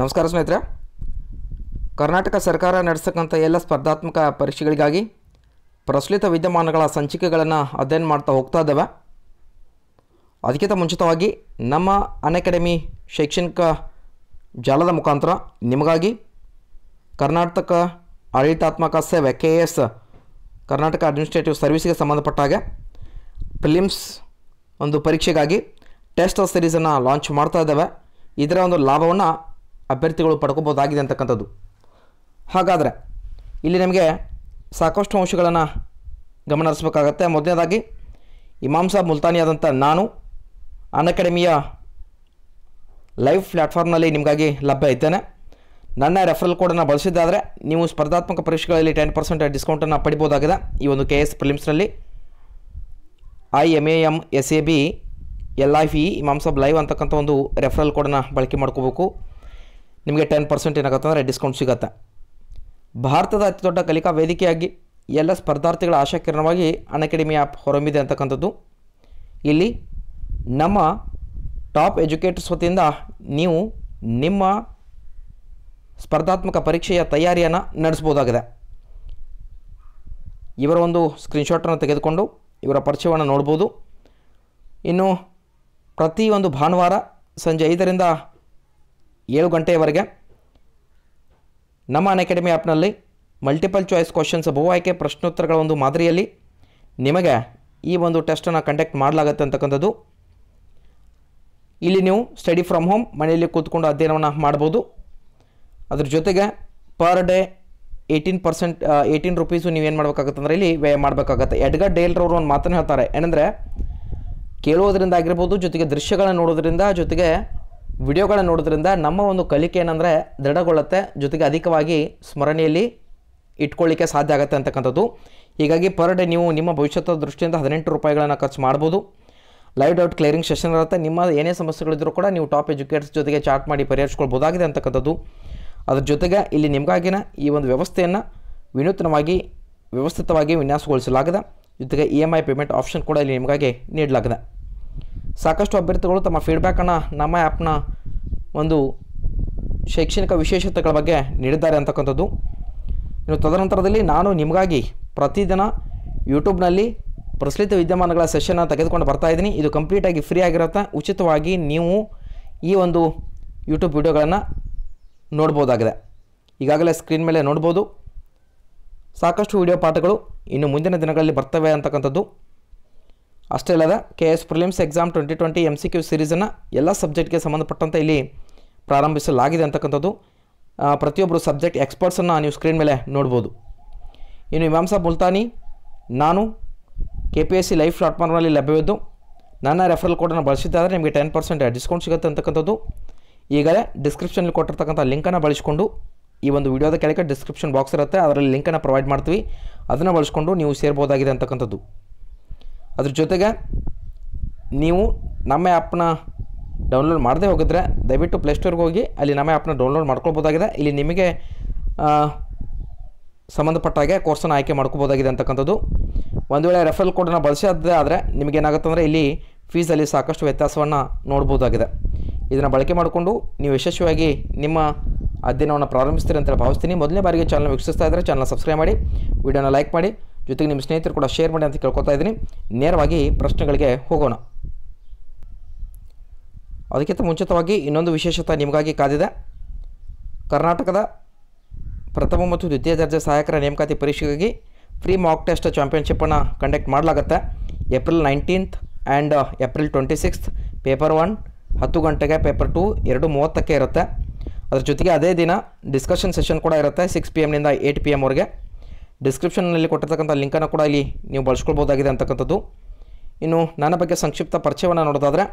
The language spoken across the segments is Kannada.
ನಮಸ್ಕಾರ ಸ್ನೇಹಿತರೆ ಕರ್ನಾಟಕ ಸರ್ಕಾರ ನಡೆಸಕಂತ ಎಲ್ಲ ಸ್ಪರ್ಧಾತ್ಮಕ ಪರೀಕ್ಷೆಗಳಿಗಾಗಿ ಪ್ರಚಲಿತ ವಿದ್ಯಮಾನಗಳ ಸಂಚಿಕೆಗಳನ್ನು ಅಧ್ಯಯನ ಮಾಡ್ತಾ ಹೋಗ್ತಾ ಇದ್ದೇವೆ ಅದಕ್ಕಿಂತ ಮುಂಚಿತವಾಗಿ ನಮ್ಮ ಅನ್ಅಕಾಡೆಮಿ ಶೈಕ್ಷಣಿಕ ಜಾಲದ ಮುಖಾಂತರ ನಿಮಗಾಗಿ ಕರ್ನಾಟಕ ಆಡಳಿತಾತ್ಮಕ ಸೇವೆ KAS ಕರ್ನಾಟಕ ಅಡ್ಮಿನಿಸ್ಟ್ರೇಟಿವ್ ಸರ್ವಿಸ್ಗೆ ಸಂಬಂಧಪಟ್ಟಾಗ ಪ್ರಿಲಿಮ್ಸ್ ಒಂದು ಪರೀಕ್ಷೆಗಾಗಿ ಟೆಸ್ಟ್ ಸೀರೀಸನ್ನು ಲಾಂಚ್ ಮಾಡ್ತಾ ಇದ್ದೇವೆ ಇದರ ಒಂದು ಲಾಭವನ್ನು ಅಭ್ಯರ್ಥಿಗಳು ಪಡ್ಕೋಬಹುದಾಗಿದೆ ಅಂತಕ್ಕಂಥದ್ದು ಹಾಗಾದರೆ ಇಲ್ಲಿ ನಿಮಗೆ ಸಾಕಷ್ಟು ಅಂಶಗಳನ್ನು ಗಮನ ಹರಿಸಬೇಕಾಗತ್ತೆ ಮೊದಲನೇದಾಗಿ ಇಮಾಮ್ಸಾಬ್ ಮುಲ್ತಾನಿ ಆದಂಥ ನಾನು ಅನ್ಅಕಾಡೆಮಿಯ ಲೈವ್ ಪ್ಲ್ಯಾಟ್ಫಾರ್ಮ್ನಲ್ಲಿ ನಿಮಗಾಗಿ ಲಭ್ಯ ಇದ್ದೇನೆ ನನ್ನ ರೆಫರಲ್ ಕೋಡನ್ನು ಬಳಸಿದ್ದಾದರೆ ನೀವು ಸ್ಪರ್ಧಾತ್ಮಕ ಪರೀಕ್ಷೆಗಳಲ್ಲಿ 10% ಡಿಸ್ಕೌಂಟನ್ನು ಪಡಿಬೋದಾಗಿದೆ ಈ ಒಂದು KAS ಪ್ರಿಲಿಮ್ಸ್ನಲ್ಲಿ IMAMSABLIVE ಇಮಾಮ್ಸಾಬ್ ಲೈವ್ ಅಂತಕ್ಕಂಥ ಒಂದು ರೆಫರಲ್ ಕೋಡನ್ನು ಬಳಕೆ ಮಾಡ್ಕೋಬೇಕು ನಿಮಗೆ 10% ಏನಾಗುತ್ತೆ ಅಂದರೆ ಡಿಸ್ಕೌಂಟ್ ಸಿಗುತ್ತೆ ಭಾರತದ ಅತಿ ದೊಡ್ಡ ಕಲಿಕಾ ವೇದಿಕೆಯಾಗಿ ಎಲ್ಲ ಸ್ಪರ್ಧಾರ್ಥಿಗಳ ಆಶಾಕಿರಣವಾಗಿ ಅನ್ಅಕಾಡೆಮಿ ಆ್ಯಪ್ ಹೊರಹೊಮ್ಮಿದೆ ಅಂತಕ್ಕಂಥದ್ದು ಇಲ್ಲಿ ನಮ್ಮ ಟಾಪ್ ಎಜುಕೇಟರ್ಸ್ ವತಿಯಿಂದ ನೀವು ನಿಮ್ಮ ಸ್ಪರ್ಧಾತ್ಮಕ ಪರೀಕ್ಷೆಯ ತಯಾರಿಯನ್ನು ನಡೆಸಬಹುದಾಗಿದೆ ಇವರ ಒಂದು ಸ್ಕ್ರೀನ್ಶಾಟನ್ನು ತೆಗೆದುಕೊಂಡು ಇವರ ಪರಿಚಯವನ್ನು ನೋಡ್ಬೋದು ಇನ್ನು ಪ್ರತಿಯೊಂದು ಭಾನುವಾರ ಸಂಜೆ 5 ಗಂಟೆಯಿಂದ 7 ಗಂಟೆಯವರೆಗೆ ನಮ್ಮ ಅನ್ಅಕಾಡೆಮಿ ಆ್ಯಪ್ನಲ್ಲಿ ಮಲ್ಟಿಪಲ್ ಚಾಯ್ಸ್ ಕ್ವಶನ್ಸ್ ಬಹು ಆಯ್ಕೆ ಪ್ರಶ್ನೋತ್ತರಗಳ ಒಂದು ಮಾದರಿಯಲ್ಲಿ ನಿಮಗೆ ಈ ಒಂದು ಟೆಸ್ಟನ್ನು ಕಂಡಕ್ಟ್ ಮಾಡಲಾಗುತ್ತೆ ಅಂತಕ್ಕಂಥದ್ದು ಇಲ್ಲಿ ನೀವು ಸ್ಟಡಿ ಫ್ರಮ್ ಹೋಮ್ ಮನೆಯಲ್ಲಿ ಕೂತ್ಕೊಂಡು ಅಧ್ಯಯನವನ್ನು ಮಾಡ್ಬೋದು ಅದ್ರ ಜೊತೆಗೆ ಪರ್ ಡೇ 18 ರೂಪೀಸು ನೀವೇನು ಮಾಡಬೇಕಾಗತ್ತೆ ಅಂದರೆ ಇಲ್ಲಿ ವ್ಯಯ ಮಾಡಬೇಕಾಗತ್ತೆ ಎಡ್ಗರ್ ಡೇಲ್ರವರು ಒಂದು ಮಾತನ್ನು ಹೇಳ್ತಾರೆ ಏನಂದರೆ ಕೇಳೋದ್ರಿಂದ ಆಗಿರ್ಬೋದು ಜೊತೆಗೆ ದೃಶ್ಯಗಳನ್ನು ನೋಡೋದ್ರಿಂದ ಜೊತೆಗೆ ವಿಡಿಯೋಗಳನ್ನು ನೋಡೋದ್ರಿಂದ ನಮ್ಮ ಒಂದು ಕಲಿಕೆ ಏನಂದರೆ ದೃಢಗೊಳ್ಳುತ್ತೆ ಜೊತೆಗೆ ಅಧಿಕವಾಗಿ ಸ್ಮರಣೆಯಲ್ಲಿ ಇಟ್ಕೊಳ್ಳಿಕ್ಕೆ ಸಾಧ್ಯ ಆಗುತ್ತೆ ಅಂತಕ್ಕಂಥದ್ದು ಹೀಗಾಗಿ ಪರ್ ಡೇ ನೀವು ನಿಮ್ಮ ಭವಿಷ್ಯದ ದೃಷ್ಟಿಯಿಂದ ₹18 ಖರ್ಚು ಮಾಡ್ಬೋದು ಲೈವ್ ಡೌಟ್ ಕ್ಲಿಯರಿಂಗ್ ಸೆಷನ್ ಇರುತ್ತೆ ನಿಮ್ಮ ಏನೇ ಸಮಸ್ಯೆಗಳಿದ್ದರೂ ಕೂಡ ನೀವು ಟಾಪ್ ಎಜುಕೇಟರ್ಸ್ ಜೊತೆಗೆ ಚಾಟ್ ಮಾಡಿ ಪರಿಹರಿಸ್ಕೊಳ್ಬೋದಾಗಿದೆ ಅಂತಕ್ಕಂಥದ್ದು ಅದ್ರ ಜೊತೆಗೆ ಇಲ್ಲಿ ನಿಮಗಾಗಿನ ಈ ಒಂದು ವ್ಯವಸ್ಥೆಯನ್ನು ವಿನೂತನವಾಗಿ ವ್ಯವಸ್ಥಿತವಾಗಿ ವಿನ್ಯಾಸಗೊಳಿಸಲಾಗಿದೆ ಜೊತೆಗೆ EMI ಪೇಮೆಂಟ್ ಆಪ್ಷನ್ ಕೂಡ ಇಲ್ಲಿ ನಿಮಗಾಗಿ ನೀಡಲಾಗಿದೆ ಸಾಕಷ್ಟು ಅಭ್ಯರ್ಥಿಗಳು ತಮ್ಮ ಫೀಡ್ಬ್ಯಾಕನ್ನು ನಮ್ಮ ಆ್ಯಪ್ನ ಒಂದು ಶೈಕ್ಷಣಿಕ ವಿಶೇಷತೆಗಳ ಬಗ್ಗೆ ನೀಡಿದ್ದಾರೆ ಅಂತಕ್ಕಂಥದ್ದು ಇನ್ನು ತದನಂತರದಲ್ಲಿ ನಾನು ನಿಮಗಾಗಿ ಪ್ರತಿದಿನ ಯೂಟ್ಯೂಬ್ನಲ್ಲಿ ಪ್ರಚಲಿತ ವಿದ್ಯಮಾನಗಳ ಸೆಷನ್ನ ತೆಗೆದುಕೊಂಡು ಬರ್ತಾಯಿದ್ದೀನಿ ಇದು ಕಂಪ್ಲೀಟಾಗಿ ಫ್ರೀ ಆಗಿರುತ್ತೆ ಉಚಿತವಾಗಿ ನೀವು ಈ ಒಂದು ಯೂಟ್ಯೂಬ್ ವೀಡಿಯೋಗಳನ್ನು ನೋಡ್ಬೋದಾಗಿದೆ ಈಗಾಗಲೇ ಸ್ಕ್ರೀನ್ ಮೇಲೆ ನೋಡ್ಬೋದು ಸಾಕಷ್ಟು ವಿಡಿಯೋ ಪಾಠಗಳು ಇನ್ನು ಮುಂದಿನ ದಿನಗಳಲ್ಲಿ ಬರ್ತವೆ ಅಂತಕ್ಕಂಥದ್ದು ಅಷ್ಟೇ ಅಲ್ಲದೆ KAS ಪ್ರಿಲಿಮ್ಸ್ ಎಕ್ಸಾಮ್ 2020 MCQ ಸೀರೀಸನ್ನು ಎಲ್ಲ ಸಬ್ಜೆಕ್ಟ್ಗೆ ಸಂಬಂಧಪಟ್ಟಂತೆ ಇಲ್ಲಿ ಪ್ರಾರಂಭಿಸಲಾಗಿದೆ ಅಂತಕ್ಕಂಥದ್ದು ಪ್ರತಿಯೊಬ್ಬರು ಸಬ್ಜೆಕ್ಟ್ ಎಕ್ಸ್ಪರ್ಟ್ಸನ್ನು ನೀವು ಸ್ಕ್ರೀನ್ ಮೇಲೆ ನೋಡ್ಬೋದು ಇನ್ನು ಇಮಾಮ್ಸಾಬ್ ಮುಲ್ತಾನಿ ನಾನು KPSC ಲೈವ್ ಪ್ಲಾಟ್ಫಾರ್ಮ್ನಲ್ಲಿ ಲಭ್ಯವಿದ್ದು ನನ್ನ ರೆಫರಲ್ ಕೋಡನ್ನು ಬಳಸಿದ್ದಾದರೆ ನಿಮಗೆ 10% ಡಿಸ್ಕೌಂಟ್ ಸಿಗುತ್ತೆ ಅಂತಕ್ಕಂಥದ್ದು ಈಗಲೇ ಡಿಸ್ಕ್ರಿಪ್ಷನಲ್ಲಿ ಕೊಟ್ಟಿರ್ತಕ್ಕಂಥ ಲಿಂಕನ್ನು ಬಳಸಿಕೊಂಡು ಈ ಒಂದು ವಿಡಿಯೋದ ಕೆಳಗೆ ಡಿಸ್ಕ್ರಿಪ್ಷನ್ ಬಾಕ್ಸ್ ಇರುತ್ತೆ ಅದರಲ್ಲಿ ಲಿಂಕನ್ನು ಪ್ರೊವೈಡ್ ಮಾಡ್ತೀವಿ ಅದನ್ನು ಬಳಸಿಕೊಂಡು ನೀವು ಸೇರ್ಬೋದಾಗಿದೆ ಅಂತಕ್ಕಂಥದ್ದು ಅದ್ರ ಜೊತೆಗೆ ನೀವು ನಮ್ಮ ಆ್ಯಪ್ನ ಡೌನ್ಲೋಡ್ ಮಾಡದೆ ಹೋಗಿದ್ರೆ ದಯವಿಟ್ಟು ಪ್ಲೇಸ್ಟೋರ್ಗೆ ಹೋಗಿ ಅಲ್ಲಿ ನಮ್ಮ ಆ್ಯಪ್ನ ಡೌನ್ಲೋಡ್ ಮಾಡ್ಕೊಳ್ಬೋದಾಗಿದೆ ಇಲ್ಲಿ ನಿಮಗೆ ಸಂಬಂಧಪಟ್ಟಾಗೆ ಕೋರ್ಸನ್ನು ಆಯ್ಕೆ ಮಾಡ್ಕೋಬೋದಾಗಿದೆ ಅಂತಕ್ಕಂಥದ್ದು ಒಂದು ವೇಳೆ ರೆಫರಲ್ ಕೋಡನ್ನು ಬಳಸಿದ್ದೇ ಆದರೆ ನಿಮಗೇನಾಗುತ್ತೆ ಅಂದರೆ ಇಲ್ಲಿ ಫೀಸಲ್ಲಿ ಸಾಕಷ್ಟು ವ್ಯತ್ಯಾಸವನ್ನು ನೋಡ್ಬೋದಾಗಿದೆ ಇದನ್ನು ಬಳಕೆ ಮಾಡಿಕೊಂಡು ನೀವು ಯಶಸ್ವಿಯಾಗಿ ನಿಮ್ಮ ಅಧ್ಯಯನವನ್ನು ಪ್ರಾರಂಭಿಸ್ತೀರಿ ಅಂತ ಭಾವಿಸ್ತೀನಿ ಮೊದಲನೇ ಬಾರಿಗೆ ಚಾನಲ್ ವೀಕ್ಷಿಸ್ತಾ ಇದ್ದರೆ ಚಾನಲ್ ಸಬ್ಸ್ಕ್ರೈಬ್ ಮಾಡಿ ವಿಡಿಯೋನ ಲೈಕ್ ಮಾಡಿ ಜೊತೆಗೆ ನಿಮ್ಮ ಸ್ನೇಹಿತರು ಕೂಡ ಶೇರ್ ಮಾಡಿ ಅಂತ ಕೇಳ್ಕೊತಾ ಇದ್ದೀನಿ ನೇರವಾಗಿ ಪ್ರಶ್ನೆಗಳಿಗೆ ಹೋಗೋಣ ಅದಕ್ಕಿಂತ ಮುಂಚಿತವಾಗಿ ಇನ್ನೊಂದು ವಿಶೇಷತೆ ನಿಮಗಾಗಿ ಕಾದಿದೆ ಕರ್ನಾಟಕದ ಪ್ರಥಮ ಮತ್ತು ದ್ವಿತೀಯ ದರ್ಜೆ ಸಹಾಯಕರ ನೇಮಕಾತಿ ಪರೀಕ್ಷೆಗಾಗಿ ಫ್ರೀ ಮಾಕ್ ಟೆಸ್ಟ್ ಚಾಂಪಿಯನ್ಶಿಪ್ಪನ್ನು ಕಂಡಕ್ಟ್ ಮಾಡಲಾಗುತ್ತೆ April 19 ಆ್ಯಂಡ್ April 26 ಪೇಪರ್ 1 10 ಗಂಟೆಗೆ ಪೇಪರ್ 2 2:30ಕ್ಕೆ ಇರುತ್ತೆ ಅದ್ರ ಜೊತೆಗೆ ಅದೇ ದಿನ ಡಿಸ್ಕಷನ್ ಸೆಷನ್ ಕೂಡ ಇರುತ್ತೆ 6 PM ನಿಂದ 8 PM ವರೆಗೆ ಡಿಸ್ಕ್ರಿಪ್ಷನ್ನಲ್ಲಿ ಕೊಟ್ಟಿರ್ತಕ್ಕಂಥ ಲಿಂಕನ್ನು ಕೂಡ ಇಲ್ಲಿ ನೀವು ಬಳಸ್ಕೊಳ್ಬೋದಾಗಿದೆ ಅಂತಕ್ಕಂಥದ್ದು ಇನ್ನು ನನ್ನ ಬಗ್ಗೆ ಸಂಕ್ಷಿಪ್ತ ಪರಿಚಯವನ್ನು ನೋಡೋದಾದರೆ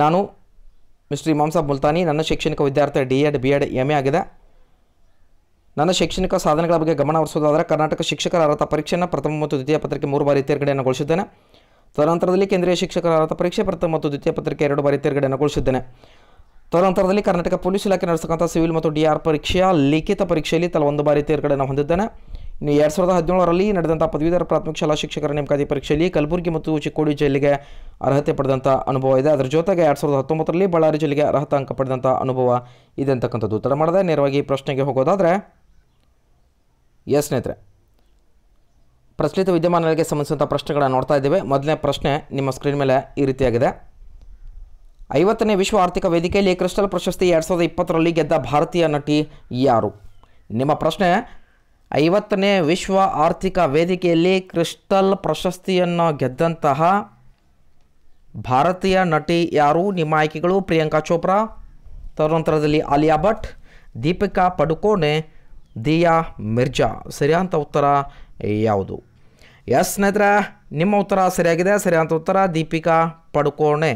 ನಾನು ಮಿಸ್ಟರ್ ಇಮಾಮ್ಸಾಬ್ ಮುಲ್ತಾನಿ ನನ್ನ ಶೈಕ್ಷಣಿಕ ವಿದ್ಯಾರ್ಥಿ DED BEd MA ಆಗಿದೆ ನನ್ನ ಶೈಕ್ಷಣಿಕ ಸಾಧನೆಗಳ ಬಗ್ಗೆ ಗಮನ ಹರಿಸೋದಾದರೆ ಕರ್ನಾಟಕ ಶಿಕ್ಷಕರ ಅರ್ಹತಾ ಪರೀಕ್ಷೆಯನ್ನು ಪ್ರಥಮ ಮತ್ತು ದ್ವಿತೀಯ ಪತ್ರಿಕೆ 3 ಬಾರಿ ತೇರ್ಗಡೆಗೊಳಿಸಿದ್ದೇನೆ ತದನಂತರದಲ್ಲಿ ಕೇಂದ್ರೀಯ ಶಿಕ್ಷಕರ ಅರ್ಹತಾ ಪರೀಕ್ಷೆ ಪ್ರಥಮ ಮತ್ತು ದ್ವಿತೀಯ ಪತ್ರಿಕೆ 2 ಬಾರಿ ತೇರ್ಗಡೆಗೊಳಿಸಿದ್ದೇನೆ ತದನಂತರದಲ್ಲಿ ಕರ್ನಾಟಕ ಪೊಲೀಸ್ ಇಲಾಖೆ ನಡೆಸತಕ್ಕಂಥ ಸಿವಿಲ್ ಮತ್ತು DR ಪರೀಕ್ಷೆಯ ಲಿಖಿತ ಪರೀಕ್ಷೆಯಲ್ಲಿ ತಲಾ 1 ಬಾರಿ ತೇರ್ಗಡೆಯನ್ನು ಹೊಂದಿದ್ದೇನೆ ಇನ್ನು 2017 ರಲ್ಲಿ ನಡೆದಂತ ಪದವೀಧರ ಪ್ರಾಥಮಿಕ ಶಾಲಾ ಶಿಕ್ಷಕರ ನೇಮಕಾತಿ ಪರೀಕ್ಷೆಯಲ್ಲಿ ಕಲಬುರಗಿ ಮತ್ತು ಚಿಕ್ಕೋಡಿ ಜಿಲ್ಲೆಗೆ ಅರ್ಹತೆ ಪಡೆದಂತ ಅನುಭವ ಇದೆ. ಅದರ ಜೊತೆಗೆ 2019 ರಲ್ಲಿ ಬಳ್ಳಾರಿ ಜಿಲ್ಲೆಗೆ ಅರ್ಹತಾ ಅಂಕ ಪಡೆದಂತ ಅನುಭವ ಇದೆ ಅಂತಕ್ಕಂಥದ್ದು. ತಡ ಮಾಡದೆ ನೇರವಾಗಿ ಪ್ರಶ್ನೆಗೆ ಹೋಗೋದಾದರೆ, ಎಸ್ ಸ್ನೇಹಿತರೆ, ಪ್ರಚಲಿತ ವಿದ್ಯಮಾನಗಳಿಗೆ ಸಂಬಂಧಿಸಿದಂಥ ಪ್ರಶ್ನೆಗಳನ್ನು ನೋಡ್ತಾ ಇದ್ದೇವೆ. ಮೊದಲನೇ ಪ್ರಶ್ನೆ ನಿಮ್ಮ ಸ್ಕ್ರೀನ್ ಮೇಲೆ ಈ ರೀತಿಯಾಗಿದೆ. 50ನೇ ವಿಶ್ವ ಆರ್ಥಿಕ ವೇದಿಕೆಯಲ್ಲಿ ಕ್ರಿಸ್ಟಲ್ ಪ್ರಶಸ್ತಿ 2020 ರಲ್ಲಿ ಗೆದ್ದ ಭಾರತೀಯ ನಟಿ ಯಾರು? ನಿಮ್ಮ ಪ್ರಶ್ನೆ, 50ನೇ ವಿಶ್ವ ಆರ್ಥಿಕ ವೇದಿಕೆಯಲ್ಲಿ ಕ್ರಿಸ್ಟಲ್ ಪ್ರಶಸ್ತಿಯನ್ನು ಗೆದ್ದಂತಹ ಭಾರತೀಯ ನಟಿ ಯಾರು? ನಿಮ್ಮ ಆಯ್ಕೆಗಳು ಪ್ರಿಯಾಂಕಾ ಚೋಪ್ರಾ, ತದನಂತರದಲ್ಲಿ ಆಲಿಯಾ ಭಟ್, ದೀಪಿಕಾ ಪಡುಕೋಣೆ, ದಿಯಾ ಮಿರ್ಜಾ. ಸರಿಯಾದಂಥ ಉತ್ತರ ಯಾವುದು? ಎಸ್ ಸ್ನೇಹಿತರೆ, ನಿಮ್ಮ ಉತ್ತರ ಸರಿಯಾಗಿದೆ. ಸರಿಯಾದಂಥ ಉತ್ತರ ದೀಪಿಕಾ ಪಡುಕೋಣೆ.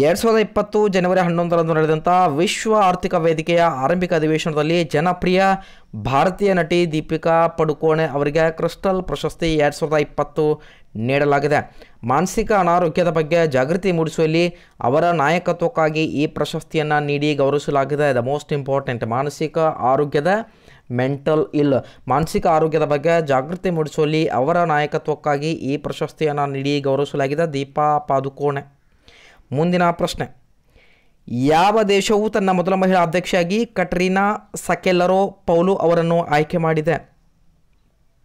2020 ಜನವರಿ 11ರಂದು ನಡೆದಂಥ ವಿಶ್ವ ಆರ್ಥಿಕ ವೇದಿಕೆಯ ಆರಂಭಿಕ ಅಧಿವೇಶನದಲ್ಲಿ ಜನಪ್ರಿಯ ಭಾರತೀಯ ನಟಿ ದೀಪಿಕಾ ಪಡುಕೋಣೆ ಅವರಿಗೆ ಕ್ರಿಸ್ಟಲ್ ಪ್ರಶಸ್ತಿ 2020 ನೀಡಲಾಗಿದೆ. ಮಾನಸಿಕ ಅನಾರೋಗ್ಯದ ಬಗ್ಗೆ ಜಾಗೃತಿ ಮೂಡಿಸುವಲ್ಲಿ ಅವರ ನಾಯಕತ್ವಕ್ಕಾಗಿ ಈ ಪ್ರಶಸ್ತಿಯನ್ನು ನೀಡಿ ಗೌರವಿಸಲಾಗಿದೆ. ದ ಮೋಸ್ಟ್ ಇಂಪಾರ್ಟೆಂಟ್, ಮಾನಸಿಕ ಆರೋಗ್ಯದ ಮೆಂಟಲ್ ಇಲ್, ಮಾನಸಿಕ ಆರೋಗ್ಯದ ಬಗ್ಗೆ ಜಾಗೃತಿ ಮೂಡಿಸುವಲ್ಲಿ ಅವರ ನಾಯಕತ್ವಕ್ಕಾಗಿ ಈ ಪ್ರಶಸ್ತಿಯನ್ನು ನೀಡಿ ಗೌರವಿಸಲಾಗಿದೆ ದೀಪಾ ಪಡುಕೋಣೆ. ಮುಂದಿನ ಪ್ರಶ್ನೆ, ಯಾವ ದೇಶವು ತನ್ನ ಮೊದಲ ಮಹಿಳಾ ಅಧ್ಯಕ್ಷೆಯಾಗಿ ಕಟ್ರಿನಾ ಸಕೆಲ್ಲರೋ ಪೌಲು ಅವರನ್ನು ಆಯ್ಕೆ ಮಾಡಿದೆ?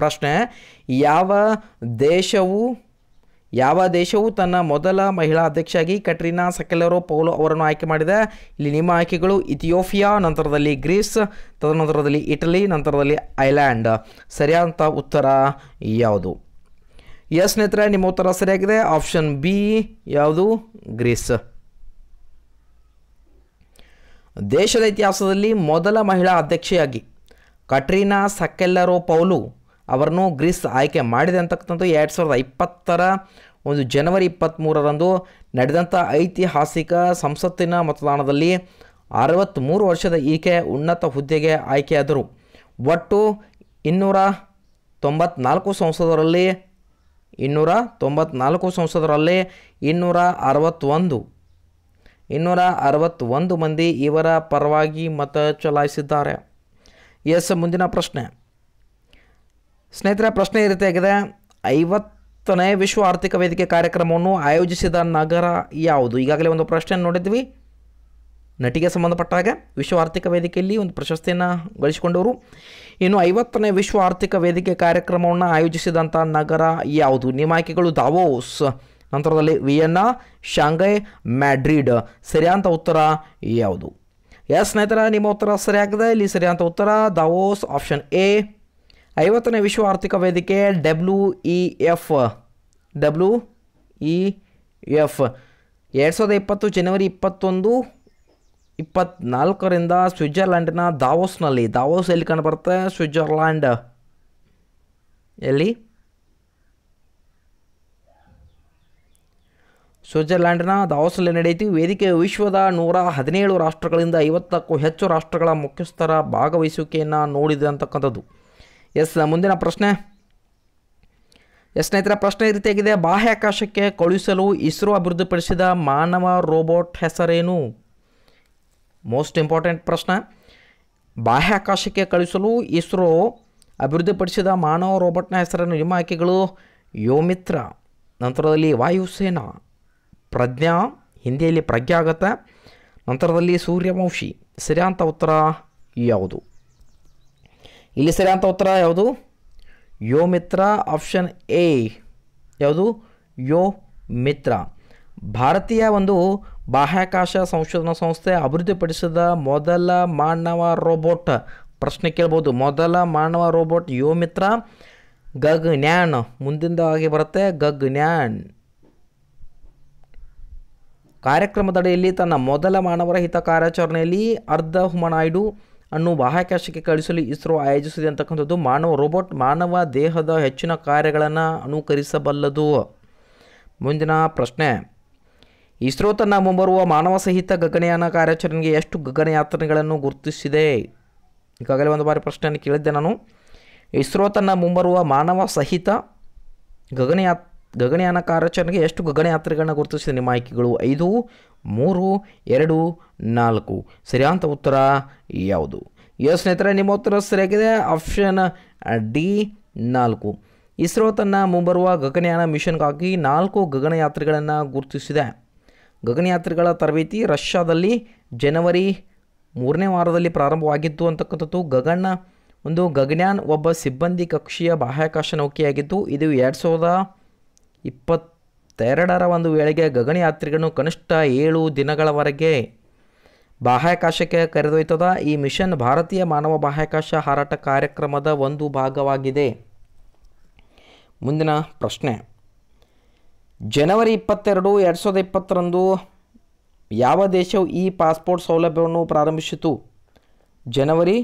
ಪ್ರಶ್ನೆ, ಯಾವ ದೇಶವು ತನ್ನ ಮೊದಲ ಮಹಿಳಾ ಅಧ್ಯಕ್ಷೆಯಾಗಿ ಕಟ್ರಿನಾ ಸಕೆಲ್ಲರೋ ಪೌಲು ಅವರನ್ನು ಆಯ್ಕೆ ಮಾಡಿದೆ? ಇಲ್ಲಿ ನಿಮ್ಮ ಆಯ್ಕೆಗಳು ಇಥಿಯೋಪಿಯಾ, ನಂತರದಲ್ಲಿ ಗ್ರೀಸ್, ತದನಂತರದಲ್ಲಿ ಇಟಲಿ, ನಂತರದಲ್ಲಿ ಐಲ್ಯಾಂಡ್. ಸರಿಯಾದಂಥ ಉತ್ತರ ಯಾವುದು? ಎಸ್ ಸ್ನೇಹಿತರೆ, ನಿಮ್ಮ ಉತ್ತರ ಸರಿಯಾಗಿದೆ. ಆಪ್ಷನ್ ಬಿ ಯಾವುದು? ಗ್ರೀಸ್. ದೇಶದ ಇತಿಹಾಸದಲ್ಲಿ ಮೊದಲ ಮಹಿಳಾ ಅಧ್ಯಕ್ಷೆಯಾಗಿ ಕಟ್ರಿನಾ ಸಕೆಲ್ಲರೋ ಪೌಲು ಅವರನ್ನು ಗ್ರೀಸ್ ಆಯ್ಕೆ ಮಾಡಿದೆ ಅಂತಕ್ಕಂಥದ್ದು 2020 ಒಂದು ಜನವರಿ 23ರಂದು ನಡೆದಂಥ ಐತಿಹಾಸಿಕ ಸಂಸತ್ತಿನ ಮತದಾನದಲ್ಲಿ 63 ವರ್ಷದ ಈಕೆ ಉನ್ನತ ಹುದ್ದೆಗೆ ಆಯ್ಕೆಯಾದರು. ಒಟ್ಟು 294 ಸಂಸದರಲ್ಲಿ 261 ಮಂದಿ ಇವರ ಪರವಾಗಿ ಮತ ಚಲಾಯಿಸಿದ್ದಾರೆ. ಎಸ್, ಮುಂದಿನ ಪ್ರಶ್ನೆ ಸ್ನೇಹಿತರೆ, ಪ್ರಶ್ನೆ ಈ ರೀತಿಯಾಗಿದೆ. 50ನೇ ವಿಶ್ವ ಆರ್ಥಿಕ ವೇದಿಕೆ ಕಾರ್ಯಕ್ರಮವನ್ನು ಆಯೋಜಿಸಿದ ನಗರ ಯಾವುದು? ಈಗಾಗಲೇ ಒಂದು ಪ್ರಶ್ನೆಯನ್ನು ನೋಡಿದ್ವಿ, ನಟಿಗೆ ಸಂಬಂಧಪಟ್ಟ ಹಾಗೆ ವಿಶ್ವ ಆರ್ಥಿಕ ವೇದಿಕೆಯಲ್ಲಿ ಒಂದು ಪ್ರಶಸ್ತಿಯನ್ನು ಗಳಿಸಿಕೊಂಡವರು. ಇನ್ನು 50ನೇ ವಿಶ್ವ ಆರ್ಥಿಕ ವೇದಿಕೆ ಕಾರ್ಯಕ್ರಮವನ್ನು ಆಯೋಜಿಸಿದಂಥ ನಗರ ಯಾವುದು? ನಿಮ್ಮ ಆಯ್ಕೆಗಳು ದಾವೋಸ್, ನಂತರದಲ್ಲಿ ವಿಯೆನ್ನಾ, ಶಾಂಘೈ, ಮ್ಯಾಡ್ರಿಡ್. ಸರಿಯಾದಂಥ ಉತ್ತರ ಯಾವುದು? ಎಸ್ ಸ್ನೇಹಿತರೆ, ನಿಮ್ಮ ಉತ್ತರ ಸರಿಯಾಗಿದೆ. ಇಲ್ಲಿ ಸರಿಯಾದಂಥ ಉತ್ತರ ದಾವೋಸ್, ಆಪ್ಷನ್ ಎ. 50ನೇ ವಿಶ್ವ ಆರ್ಥಿಕ ವೇದಿಕೆ WEF 2020 ಜನವರಿ 24ರಿಂದ ಸ್ವಿಟ್ಜರ್ಲ್ಯಾಂಡಿನ ದಾವೋಸ್ನಲ್ಲಿ. ದಾವೋಸ್ ಎಲ್ಲಿ ಕಂಡುಬರುತ್ತೆ? ಸ್ವಿಟ್ಜರ್ಲ್ಯಾಂಡ್. ಎಲ್ಲಿ? ಸ್ವಿಟ್ಜರ್ಲ್ಯಾಂಡ್ನ ದಾವೋಸಲ್ಲಿ ನಡೆಯಿತು. ವೇದಿಕೆ ವಿಶ್ವದ 117 ರಾಷ್ಟ್ರಗಳಿಂದ 50ಕ್ಕೂ ಹೆಚ್ಚು ರಾಷ್ಟ್ರಗಳ ಮುಖ್ಯಸ್ಥರ ಭಾಗವಹಿಸುವಿಕೆಯನ್ನು ನೋಡಿದೆ ಅಂತಕ್ಕಂಥದ್ದು. ಎಸ್, ಮುಂದಿನ ಪ್ರಶ್ನೆ ಸ್ನೇಹಿತರ ಪ್ರಶ್ನೆ ಈ ರೀತಿಯಾಗಿದೆ. ಬಾಹ್ಯಾಕಾಶಕ್ಕೆ ಕಳುಹಿಸಲು ಇಸ್ರೋ ಅಭಿವೃದ್ಧಿಪಡಿಸಿದ ಮಾನವ ರೋಬೋಟ್ ಹೆಸರೇನು? ಮೋಸ್ಟ್ ಇಂಪಾರ್ಟೆಂಟ್ ಪ್ರಶ್ನೆ. ಬಾಹ್ಯಾಕಾಶಕ್ಕೆ ಕಳುಹಿಸಲು ಇಸ್ರೋ ಅಭಿವೃದ್ಧಿಪಡಿಸಿದ ಮಾನವ ರೋಬೋಟ್ನ ಹೆಸರನ್ನು ನಿಮ್ಮ ಆಯ್ಕೆಗಳು ಯೋಮಿತ್ರ, ನಂತರದಲ್ಲಿ ವಾಯುಸೇನಾ, ಪ್ರಜ್ಞಾ, ಹಿಂದಿಯಲ್ಲಿ ಪ್ರಜ್ಞೆ ಆಗುತ್ತೆ, ನಂತರದಲ್ಲಿ ಸೂರ್ಯವಂಶಿ. ಸರಿಯಾದಂಥ ಉತ್ತರ ಯಾವುದು? ಇಲ್ಲಿ ಸರಿಯಾದಂಥ ಉತ್ತರ ಯಾವುದು? Vyommitra, option A. ಯಾವುದು? ಯೋಮಿತ್ರ. ಭಾರತೀಯ ಒಂದು ಬಾಹ್ಯಾಕಾಶ ಸಂಶೋಧನಾ ಸಂಸ್ಥೆ ಅಭಿವೃದ್ಧಿಪಡಿಸಿದ ಮೊದಲ ಮಾನವ ರೋಬೋಟ್? ಪ್ರಶ್ನೆ ಕೇಳ್ಬೋದು. ಮೊದಲ ಮಾನವ ರೋಬೋಟ್ ಯೋಮಿತ್ರ. ಗಗನ್ಯಾನ್ ಮುಂದಿಂದಾಗಿ ಬರುತ್ತೆ, ಗಗನ್ಯಾನ್ ಕಾರ್ಯಕ್ರಮದಡಿಯಲ್ಲಿ ತನ್ನ ಮೊದಲ ಮಾನವರ ಹಿತ ಕಾರ್ಯಾಚರಣೆಯಲ್ಲಿ ಅರ್ಧ ಹ್ಯುಮನಾಯ್ಡು ಅನ್ನು ಬಾಹ್ಯಾಕಾಶಕ್ಕೆ ಕಳಿಸಲು ಇಸ್ರೋ ಆಯೋಜಿಸಿದೆ ಅಂತಕ್ಕಂಥದ್ದು. ಮಾನವ ರೋಬೋಟ್ ಮಾನವ ದೇಹದ ಹೆಚ್ಚಿನ ಕಾರ್ಯಗಳನ್ನು ಅನುಕರಿಸಬಲ್ಲದು. ಮುಂದಿನ ಪ್ರಶ್ನೆ, ಇಸ್ರೋ ತನ್ನ ಮುಂಬರುವ ಮಾನವ ಸಹಿತ ಗಗನಯಾನ ಕಾರ್ಯಾಚರಣೆಗೆ ಎಷ್ಟು ಗಗನಯಾತ್ರಿಗಳನ್ನು ಗುರುತಿಸಿದೆ? ಈಗಾಗಲೇ ಒಂದು ಬಾರಿ ಪ್ರಶ್ನೆಯನ್ನು ಕೇಳಿದ್ದೆ ನಾನು. ಇಸ್ರೋ ತನ್ನ ಮುಂಬರುವ ಮಾನವ ಸಹಿತ ಗಗನಯಾನ ಕಾರ್ಯಾಚರಣೆಗೆ ಎಷ್ಟು ಗಗನಯಾತ್ರಿಗಳನ್ನು ಗುರುತಿಸಿದೆ? ನಿಮ್ಮ ಆಯ್ಕೆಗಳು 5, 3, 2, 4. ಸರಿಯಾದಂಥ ಉತ್ತರ ಯಾವುದು? yes ಸ್ನೇಹಿತರೆ ನಿಮ್ಮ ಉತ್ತರ ಸರಿಯಾಗಿದೆ ಆಪ್ಷನ್ ಡಿ 4 ಇಸ್ರೋ ತನ್ನ ಮುಂಬರುವ ಗಗನಯಾನ ಮಿಷನ್ ಗಾಗಿ 4 ಗಗನಯಾತ್ರಿಗಳನ್ನು ಗುರುತಿಸಿದೆ ಗಗನಯಾತ್ರಿಗಳ ತರಬೇತಿ ರಷ್ಯಾದಲ್ಲಿ ಜನವರಿ 3ನೇ ವಾರದಲ್ಲಿ ಪ್ರಾರಂಭವಾಗಿತ್ತು ಅಂತಕ್ಕಂತದ್ದು ಗಗನ ಒಂದು ಗಗನಯಾನ್ ಒಬ್ಬ ಸಿಬ್ಬಂದಿ ಕಕ್ಷೆಯ ಬಾಹ್ಯಾಕಾಶ ನೌಕೆಯಾಗಿತ್ತು ಇದು 2022 ರ ಒಂದು ವೇಳೆಗೆ ಗಗನಯಾತ್ರಿಗಳನ್ನು ಕನಿಷ್ಠ 7 ದಿನಗಳವರೆಗೆ ಬಾಹ್ಯಾಕಾಶಕ್ಕೆ ಕರೆದೊಯ್ತದ ಈ ಮಿಷನ್ ಭಾರತೀಯ ಮಾನವ ಬಾಹ್ಯಾಕಾಶ ಹಾರಾಟ ಕಾರ್ಯಕ್ರಮದ ಒಂದು ಭಾಗವಾಗಿದೆ ಮುಂದಿನ ಪ್ರಶ್ನೆ ಜನವರಿ 22 2020 ರಂದು ಯಾವ ದೇಶವು ಈ ಪಾಸ್‌ಪೋರ್ಟ್ ಸೌಲಭ್ಯವನ್ನು ಪ್ರಾರಂಭಿಸಿತು ಜನವರಿ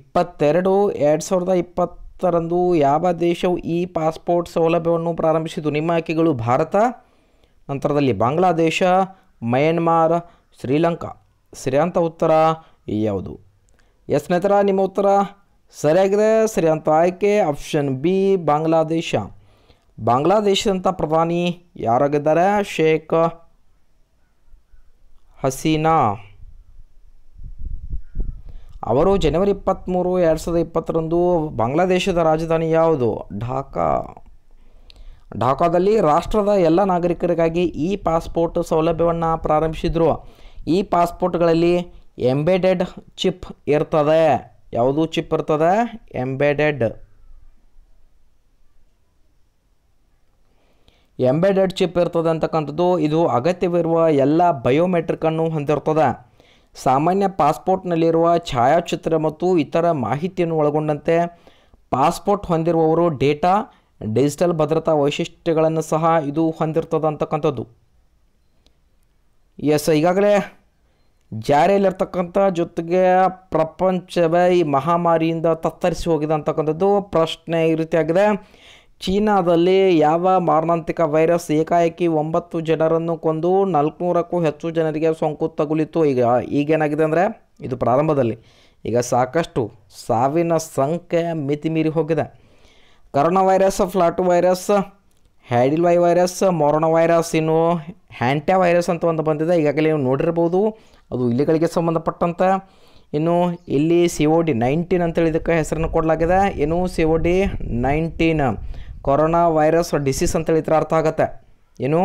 22 2020 ರಂದು ಯಾವ ದೇಶವು ಈ ಪಾಸ್‌ಪೋರ್ಟ್ ಸೌಲಭ್ಯವನ್ನು ಪ್ರಾರಂಭಿಸಿತು ನಿಮ್ಮ ಆಯ್ಕೆಗಳು ಭಾರತ ನಂತರದಲ್ಲಿ ಬಾಂಗ್ಲಾದೇಶ ಮಯನ್ಮಾರ್ ಶ್ರೀಲಂಕಾ ಸರಿಯಾದ ಉತ್ತರ ಯಾವುದು ಎಸ್ ಸ್ನೇಹಿತರ ನಿಮ್ಮ ಉತ್ತರ ಸರಿಯಾಗಿದೆ ಸರಿಯಾದ ಆಯ್ಕೆ ಆಪ್ಷನ್ ಬಿ ಬಾಂಗ್ಲಾದೇಶ ಬಾಂಗ್ಲಾದೇಶದಂತ ಪ್ರಧಾನಿ ಯಾರಾಗಿದ್ದಾರೆ ಶೇಖ್ ಹಸೀನಾ ಅವರು ಜನವರಿ 23 2020 ರಂದು ಬಾಂಗ್ಲಾದೇಶದ ರಾಜಧಾನಿ ಯಾವುದು ಢಾಕಾ ಢಾಕಾದಲ್ಲಿ ರಾಷ್ಟ್ರದ ಎಲ್ಲ ನಾಗರಿಕರಿಗಾಗಿ ಈ ಪಾಸ್‌ಪೋರ್ಟ್ ಸೌಲಭ್ಯವನ್ನು ಪ್ರಾರಂಭಿಸಿದರು ಈ ಪಾಸ್‌ಪೋರ್ಟ್ಗಳಲ್ಲಿ ಎಂಬೆಡೆಡ್ ಚಿಪ್ ಇರ್ತದೆ ಯಾವುದು ಚಿಪ್ ಇರ್ತದೆ ಎಂಬೆಡೆಡ್ ಚಿಪ್ ಇರ್ತದೆ ಅಂತಕ್ಕಂತದ್ದು ಇದು ಅಗತ್ಯವಿರುವ ಎಲ್ಲ ಬಯೋಮೆಟ್ರಿಕ್ ಅನ್ನು ಹೊಂದಿರುತ್ತದೆ ಸಾಮಾನ್ಯ ಪಾಸ್‌ಪೋರ್ಟ್ ನಲ್ಲಿರುವ ಛಾಯಾಚಿತ್ರ ಮತ್ತು ಇತರ ಮಾಹಿತಿಯನ್ನು ಒಳಗೊಂಡಂತೆ ಪಾಸ್‌ಪೋರ್ಟ್ ಹೊಂದಿರುವವರು ಡೇಟಾ ಡಿಜಿಟಲ್ ಭದ್ರತಾ ವೈಶಿಷ್ಟ್ಯಗಳನ್ನು ಸಹ ಇದು ಹೊಂದಿರುತ್ತದೆ ಅಂತಕ್ಕಂತದ್ದು ಎಸ್ ಈಗಾಗಲೇ ಜಾರಿಯಲ್ಲಿರ್ತಕ್ಕಂಥ ಜೊತೆಗೆ ಪ್ರಪಂಚವೇ ಈ ಮಹಾಮಾರಿಯಿಂದ ತತ್ತರಿಸಿ ಹೋಗಿದೆ ಅಂತಕ್ಕಂಥದ್ದು ಪ್ರಶ್ನೆ ಈ ರೀತಿಯಾಗಿದೆ ಚೀನಾದಲ್ಲಿ ಯಾವ ಮಾರಣಾಂತಿಕ ವೈರಸ್ ಏಕಾಏಕಿ 9 ಜನರನ್ನು ಕೊಂದು 400ಕ್ಕೂ ಹೆಚ್ಚು ಜನರಿಗೆ ಸೋಂಕು ತಗುಲಿತು ಈಗೇನಾಗಿದೆ ಅಂದರೆ ಇದು ಪ್ರಾರಂಭದಲ್ಲಿ ಈಗ ಸಾಕಷ್ಟು ಸಾವಿನ ಸಂಖ್ಯೆ ಮಿತಿಮೀರಿ ಹೋಗಿದೆ ಕರೋನಾ ವೈರಸ್ ಫ್ಲಾಟು ವೈರಸ್ ಹ್ಯಾಡಿಲ್ವೈ ವೈರಸ್ ಮೊರೋನಾ ವೈರಸ್ ಇನ್ನು ಹ್ಯಾಂಟ್ಯಾ ವೈರಸ್ ಅಂತ ಒಂದು ಬಂದಿದೆ ಈಗಾಗಲೇ ನೀವು ನೋಡಿರಬಹುದು ಅದು ಇಲಿಗಳಿಗೆ ಸಂಬಂಧಪಟ್ಟಂತೆ ಇನ್ನು ಇಲ್ಲಿ COD-19 ಅಂತೇಳಿ ಇದಕ್ಕೆ ಹೆಸರನ್ನು ಕೊಡಲಾಗಿದೆ ಇನ್ನು COD-19 ಕೊರೋನಾ ವೈರಸ್ ಡಿಸೀಸ್ ಅಂತೇಳಿ ಇದರ ಅರ್ಥ ಆಗುತ್ತೆ ಇನ್ನು